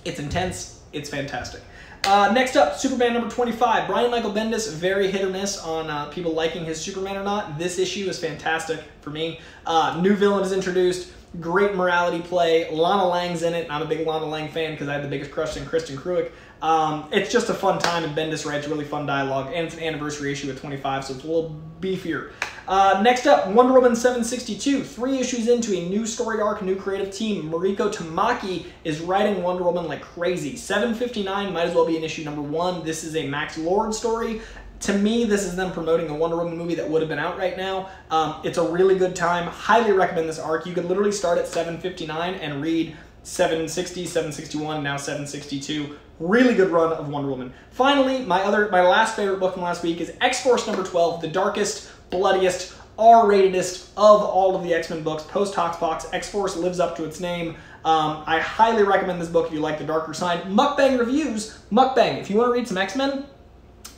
It's intense. It's fantastic. Uh, next up, Superman number twenty-five. Brian Michael Bendis, very hit or miss on uh, people liking his Superman or not. This issue is fantastic for me. Uh, new villain is introduced. Great morality play. Lana Lang's in it. I'm a big Lana Lang fan because I had the biggest crush on Kristen Kreuk. Um, it's just a fun time, and Bendis writes really fun dialogue, and it's an anniversary issue at twenty-five, so it's a little beefier. Uh, next up, Wonder Woman seven sixty-two. Three issues into a new story arc, new creative team. Mariko Tamaki is writing Wonder Woman like crazy. seven fifty-nine might as well be an issue number one. This is a Max Lord story. To me, this is them promoting a Wonder Woman movie that would have been out right now. Um, it's a really good time. Highly recommend this arc. You could literally start at seven fifty-nine and read seven sixty, seven sixty-one, now seven sixty-two. Really good run of Wonder Woman. Finally, my other, my last favorite book from last week is X-Force number twelve, the darkest, bloodiest, R-ratedest of all of the X-Men books. Post Hox Pox, X-Force lives up to its name. Um, I highly recommend this book if you like the darker side. Mukbang reviews, Mukbang. If you want to read some X-Men,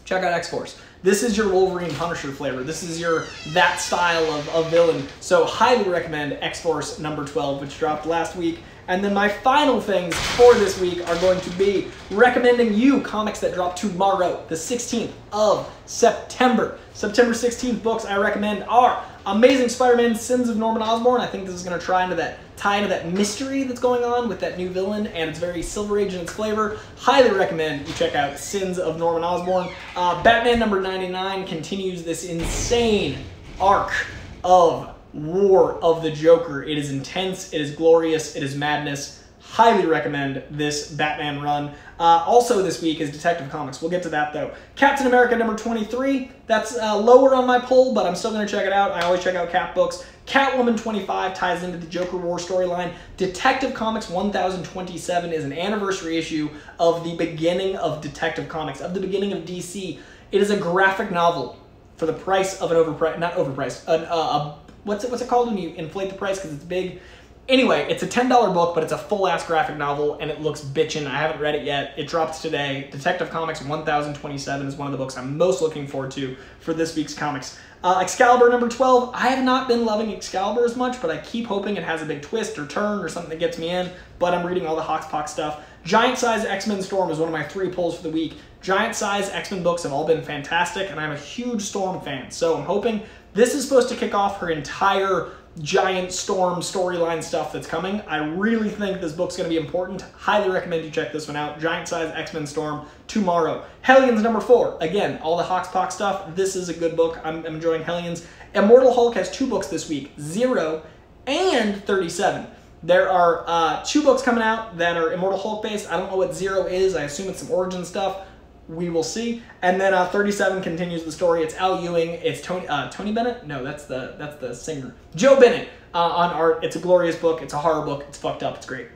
check out X-Force. This is your Wolverine Punisher flavor. This is your that style of, of villain. So highly recommend X-Force number twelve, which dropped last week. And then my final things for this week are going to be recommending you comics that drop tomorrow, the sixteenth of September. September sixteenth books I recommend are Amazing Spider-Man, Sins of Norman Osborn. I think this is going to try into that, tie into that mystery that's going on with that new villain, and it's very Silver Age in its flavor. Highly recommend you check out Sins of Norman Osborn. Uh, Batman number ninety-nine continues this insane arc of War of the Joker. It is intense, it is glorious, it is madness. Highly recommend this Batman run. Uh, also this week is Detective Comics. We'll get to that though. Captain America number twenty-three. That's uh, lower on my poll, but I'm still going to check it out. I always check out Cap books. Catwoman twenty-five ties into the Joker War storyline. Detective Comics one thousand twenty-seven is an anniversary issue of the beginning of Detective Comics, of the beginning of D C. It is a graphic novel for the price of an overpriced, not overpriced, an, uh, a What's it, what's it called when you inflate the price because it's big? Anyway, it's a ten dollar book, but it's a full-ass graphic novel, and it looks bitchin'. I haven't read it yet. It drops today. Detective Comics one thousand twenty-seven is one of the books I'm most looking forward to for this week's comics. Uh, Excalibur number twelve. I have not been loving Excalibur as much, but I keep hoping it has a big twist or turn or something that gets me in, but I'm reading all the Hox Pox stuff. Giant Size X-Men Storm is one of my three pulls for the week. Giant Size X-Men books have all been fantastic, and I'm a huge Storm fan, so I'm hoping... This is supposed to kick off her entire giant storm storyline stuff that's coming. I really think this book's going to be important. Highly recommend you check this one out. Giant Size X-Men Storm tomorrow. Hellions number four. Again, all the Hox Pox stuff. This is a good book. I'm, I'm enjoying Hellions. Immortal Hulk has two books this week, Zero and thirty-seven. There are uh, two books coming out that are Immortal Hulk based. I don't know what Zero is. I assume it's some origin stuff. We will see. And then uh, thirty-seven continues the story. It's Al Ewing. It's Tony uh, Tony Bennett? No, that's the that's the singer. Joe Bennett uh, on art. It's a glorious book. It's a horror book. It's fucked up. It's great.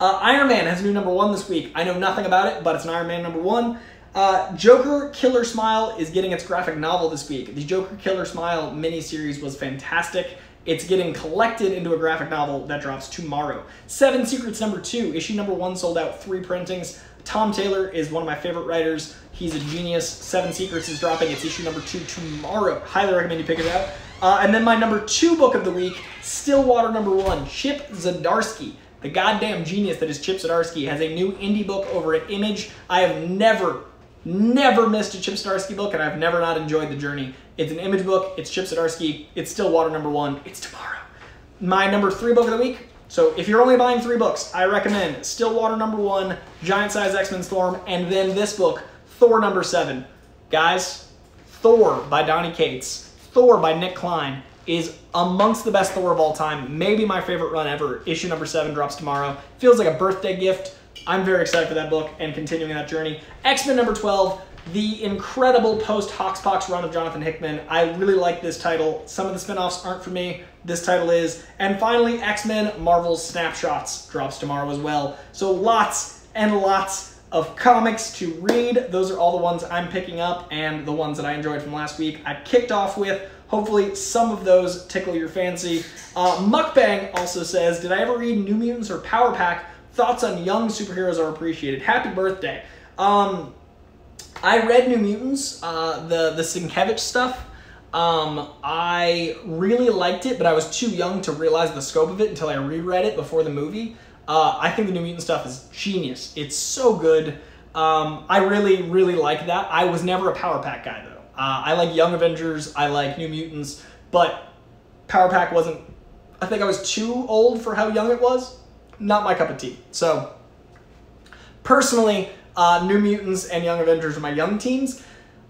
Uh, Iron Man has a new number one this week. I know nothing about it, but it's an Iron Man number one. Uh, Joker Killer Smile is getting its graphic novel this week. The Joker Killer Smile miniseries was fantastic. It's getting collected into a graphic novel that drops tomorrow. Seven Secrets number two. Issue number one sold out, three printings. Tom Taylor is one of my favorite writers. He's a genius. Seven Secrets is dropping. It's issue number two tomorrow. Highly recommend you pick it up. Uh, and then my number two book of the week, Stillwater number one, Chip Zdarsky. The goddamn genius that is Chip Zdarsky has a new indie book over at Image. I have never, never missed a Chip Zdarsky book, and I've never not enjoyed The Journey. It's an Image book. It's Chip Zdarsky. It's Stillwater number one. It's tomorrow. My number three book of the week. So if you're only buying three books, I recommend Stillwater number one, Giant Size X-Men Storm, and then this book, Thor number seven. Guys, Thor by Donny Cates, Thor by Nick Klein is amongst the best Thor of all time. Maybe my favorite run ever. Issue number seven drops tomorrow. Feels like a birthday gift. I'm very excited for that book and continuing that journey. X-Men number twelve. The incredible post-Hox Pox run of Jonathan Hickman. I really like this title. Some of the spinoffs aren't for me. This title is. And finally, X-Men Marvel's Snapshots drops tomorrow as well. So lots and lots of comics to read. Those are all the ones I'm picking up and the ones that I enjoyed from last week. I kicked off with. Hopefully some of those tickle your fancy. Uh, Mukbang also says, did I ever read New Mutants or Power Pack? Thoughts on young superheroes are appreciated. Happy birthday. Um... I read New Mutants, uh, the, the Sienkiewicz stuff. Um, I really liked it, but I was too young to realize the scope of it until I reread it before the movie. Uh, I think the New Mutants stuff is genius. It's so good. Um, I really, really like that. I was never a Power Pack guy, though. Uh, I like Young Avengers. I like New Mutants. But Power Pack wasn't... I think I was too old for how young it was. Not my cup of tea. So, personally... Uh, New Mutants and Young Avengers are my young teens,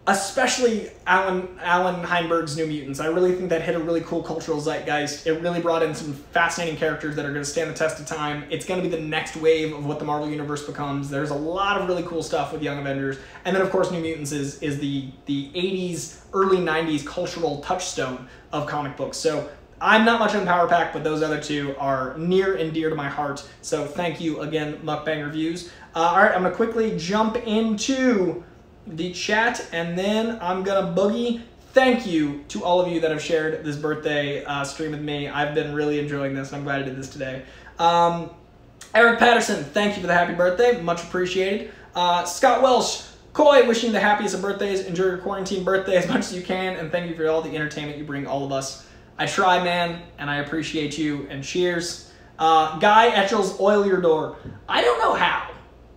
especially Alan, Alan Heinberg's New Mutants. I really think that hit a really cool cultural zeitgeist. It really brought in some fascinating characters that are going to stand the test of time. It's going to be the next wave of what the Marvel Universe becomes. There's a lot of really cool stuff with Young Avengers. And then, of course, New Mutants is, is the, the eighties, early nineties cultural touchstone of comic books. So I'm not much on Power Pack, but those other two are near and dear to my heart. So thank you again, Mukbang Reviews. Uh, all right, I'm going to quickly jump into the chat, and then I'm going to boogie. Thank you to all of you that have shared this birthday uh, stream with me. I've been really enjoying this, and I'm glad I did this today. Um, Eric Patterson, thank you for the happy birthday. Much appreciated. Uh, Scott Welsh, Coy, wishing the happiest of birthdays. Enjoy your quarantine birthday as much as you can, and thank you for all the entertainment you bring all of us. I try, man, and I appreciate you, and cheers. Uh, Guy Etchell's Oil Your Door. I don't know how,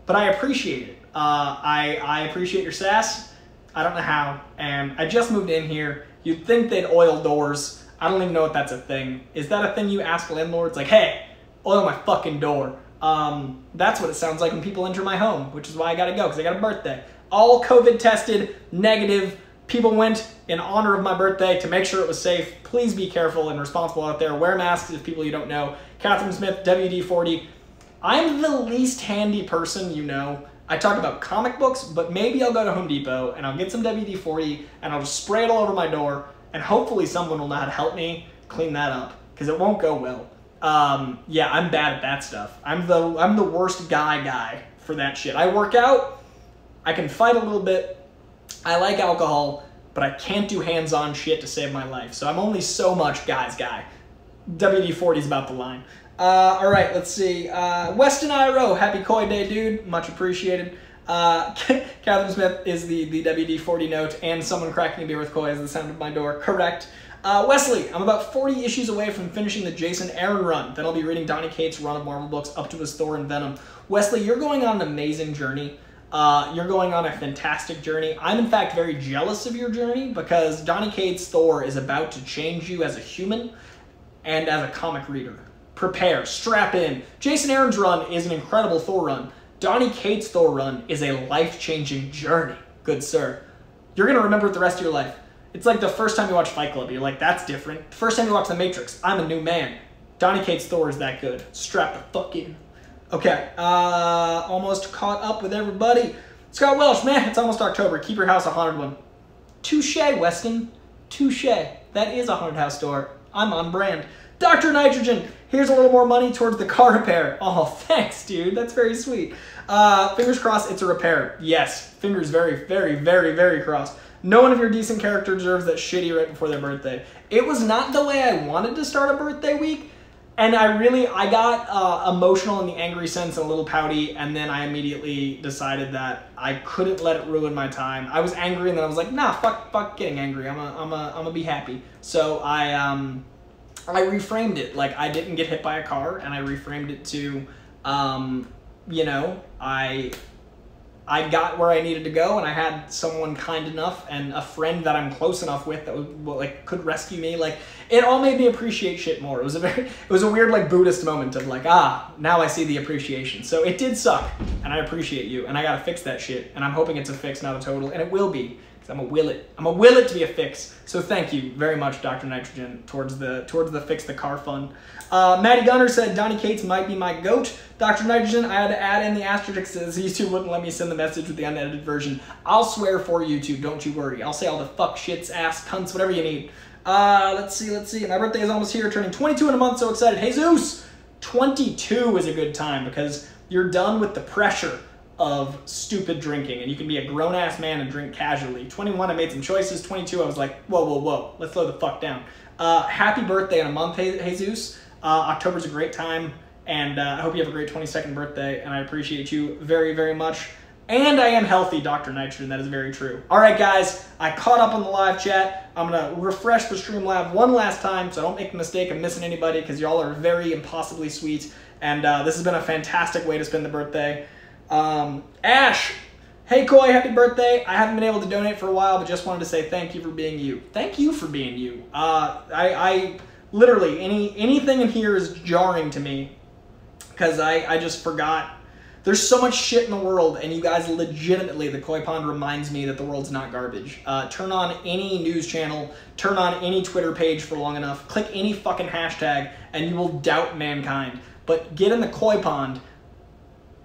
but I appreciate it. Uh, I, I appreciate your sass. I don't know how, and I just moved in here. You'd think they'd oil doors. I don't even know if that's a thing. Is that a thing you ask landlords? Like, hey, oil my fucking door. Um, that's what it sounds like when people enter my home, which is why I gotta go, because I got a birthday. All COVID tested, negative. People went in honor of my birthday to make sure it was safe. Please be careful and responsible out there. Wear masks if people you don't know. Catherine Smith, W D forty. I'm the least handy person you know. I talk about comic books, but maybe I'll go to Home Depot and I'll get some W D forty and I'll just spray it all over my door, and hopefully someone will know how to help me clean that up, because it won't go well. Um, yeah, I'm bad at that stuff. I'm the, I'm the worst guy guy for that shit. I work out. I can fight a little bit. I like alcohol, but I can't do hands-on shit to save my life. So I'm only so much guy's guy. W D forty is about the line. Uh, all right, let's see. Uh, Weston I R O, happy Coy Day, dude. Much appreciated. Uh, Catherine Smith is the, the W D forty note, and someone cracking a beer with Coy is the sound of my door. Correct. Uh, Wesley, I'm about forty issues away from finishing the Jason Aaron run. Then I'll be reading Donny Cates' run of Marvel books up to his Thor and Venom. Wesley, you're going on an amazing journey. Uh, you're going on a fantastic journey. I'm, in fact, very jealous of your journey, because Donny Cates' Thor is about to change you as a human and as a comic reader. Prepare. Strap in. Jason Aaron's run is an incredible Thor run. Donny Cates' Thor run is a life-changing journey, good sir. You're going to remember it the rest of your life. It's like the first time you watch Fight Club. You're like, that's different. The first time you watch The Matrix, I'm a new man. Donny Cates' Thor is that good. Strap the fuck in. Okay, uh, almost caught up with everybody. Scott Welsh, man, it's almost October. Keep your house a haunted one. Touche, Weston. Touche. That is a haunted house door. I'm on brand. Doctor Nitrogen, here's a little more money towards the car repair. Oh, thanks, dude. That's very sweet. Uh, fingers crossed it's a repair. Yes, fingers very, very, very, very crossed. No one of your decent character deserves that shitty right before their birthday. It was not the way I wanted to start a birthday week. And I really, I got uh, emotional in the angry sense and a little pouty, and then I immediately decided that I couldn't let it ruin my time. I was angry, and then I was like, nah, fuck, fuck getting angry. I'm a, I'm a, I'm a be happy. So I, um, I reframed it. Like, I didn't get hit by a car, and I reframed it to, um, you know, I, I got where I needed to go, and I had someone kind enough and a friend that I'm close enough with that would, like, could rescue me. Like, it all made me appreciate shit more. It was a very, it was a weird, like, Buddhist moment of like, ah, now I see the appreciation. So it did suck, and I appreciate you, and I gotta fix that shit, and I'm hoping it's a fix, not a total, and it will be, because I'm a will it. I'm a will it to be a fix. So thank you very much, Doctor Nitrogen, towards the towards the fix the car fund. Uh, Maddie Gunner said Donny Cates might be my goat. Doctor Nitrogen, I had to add in the asterisk says YouTube wouldn't let me send the message with the unedited version. I'll swear for YouTube, don't you worry. I'll say all the fuck shits, ass, cunts, whatever you need. Uh, let's see, let's see. My birthday is almost here, turning twenty-two in a month, so excited. Jesus! twenty-two is a good time because you're done with the pressure of stupid drinking and you can be a grown-ass man and drink casually. twenty-one, I made some choices. twenty-two, I was like, whoa, whoa, whoa, let's slow the fuck down. Uh, happy birthday in a month, Jesus. Uh, October's a great time. And uh, I hope you have a great twenty-second birthday, and I appreciate you very, very much. And I am healthy, Doctor Nitrogen. That is very true. All right, guys, I caught up on the live chat. I'm going to refresh the Streamlab one last time so I don't make the mistake of missing anybody, because y'all are very impossibly sweet. And uh, this has been a fantastic way to spend the birthday. Um, Ash, hey, Coy, happy birthday. I haven't been able to donate for a while, but just wanted to say thank you for being you. Thank you for being you. Uh, I, I literally, any anything in here is jarring to me, because I, I just forgot. There's so much shit in the world, and you guys legitimately, the Koi Pond reminds me that the world's not garbage. Uh, turn on any news channel, turn on any Twitter page for long enough, click any fucking hashtag, and you will doubt mankind. But get in the Koi Pond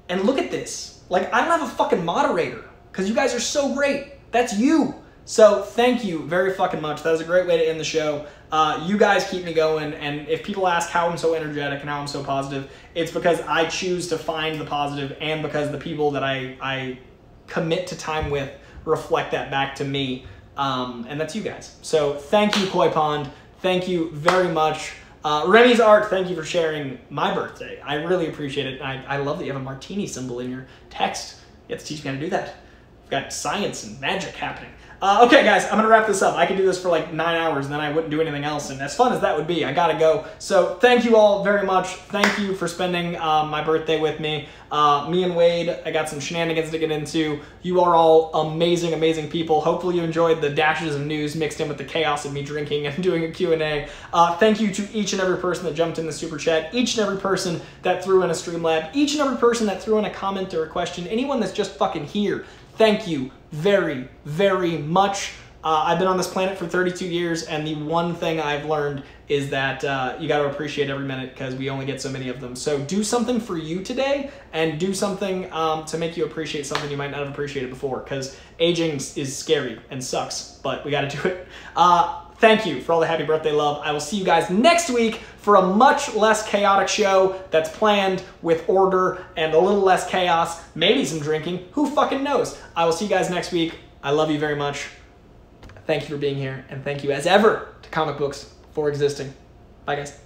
and look at this. Like, I don't have a fucking moderator, because you guys are so great. That's you. So thank you very fucking much. That was a great way to end the show. Uh, you guys keep me going, and if people ask how I'm so energetic and how I'm so positive, it's because I choose to find the positive, and because the people that I, I commit to time with reflect that back to me, um, and that's you guys. So thank you, Koi Pond. Thank you very much. Uh, Remy's Art, thank you for sharing my birthday. I really appreciate it. I, I love that you have a martini symbol in your text. You have to teach me how to do that. We've got science and magic happening. Uh, okay, guys, I'm going to wrap this up. I could do this for like nine hours, and then I wouldn't do anything else. And as fun as that would be, I got to go. So thank you all very much. Thank you for spending um, my birthday with me. Uh, me and Wade, I got some shenanigans to get into. You are all amazing, amazing people. Hopefully you enjoyed the dashes of news mixed in with the chaos of me drinking and doing a Q and A. Uh, thank you to each and every person that jumped in the Super Chat, each and every person that threw in a Streamlab, each and every person that threw in a comment or a question, anyone that's just fucking here. Thank you very, very much. Uh, I've been on this planet for thirty-two years, and the one thing I've learned is that uh, you got to appreciate every minute, because we only get so many of them. So do something for you today, and do something um, to make you appreciate something you might not have appreciated before, because aging is scary and sucks, but we got to do it. Uh, thank you for all the happy birthday love. I will see you guys next week for a much less chaotic show that's planned with order and a little less chaos, maybe some drinking, who fucking knows? I will see you guys next week. I love you very much. Thank you for being here, and thank you as ever to comic books for existing. Bye, guys.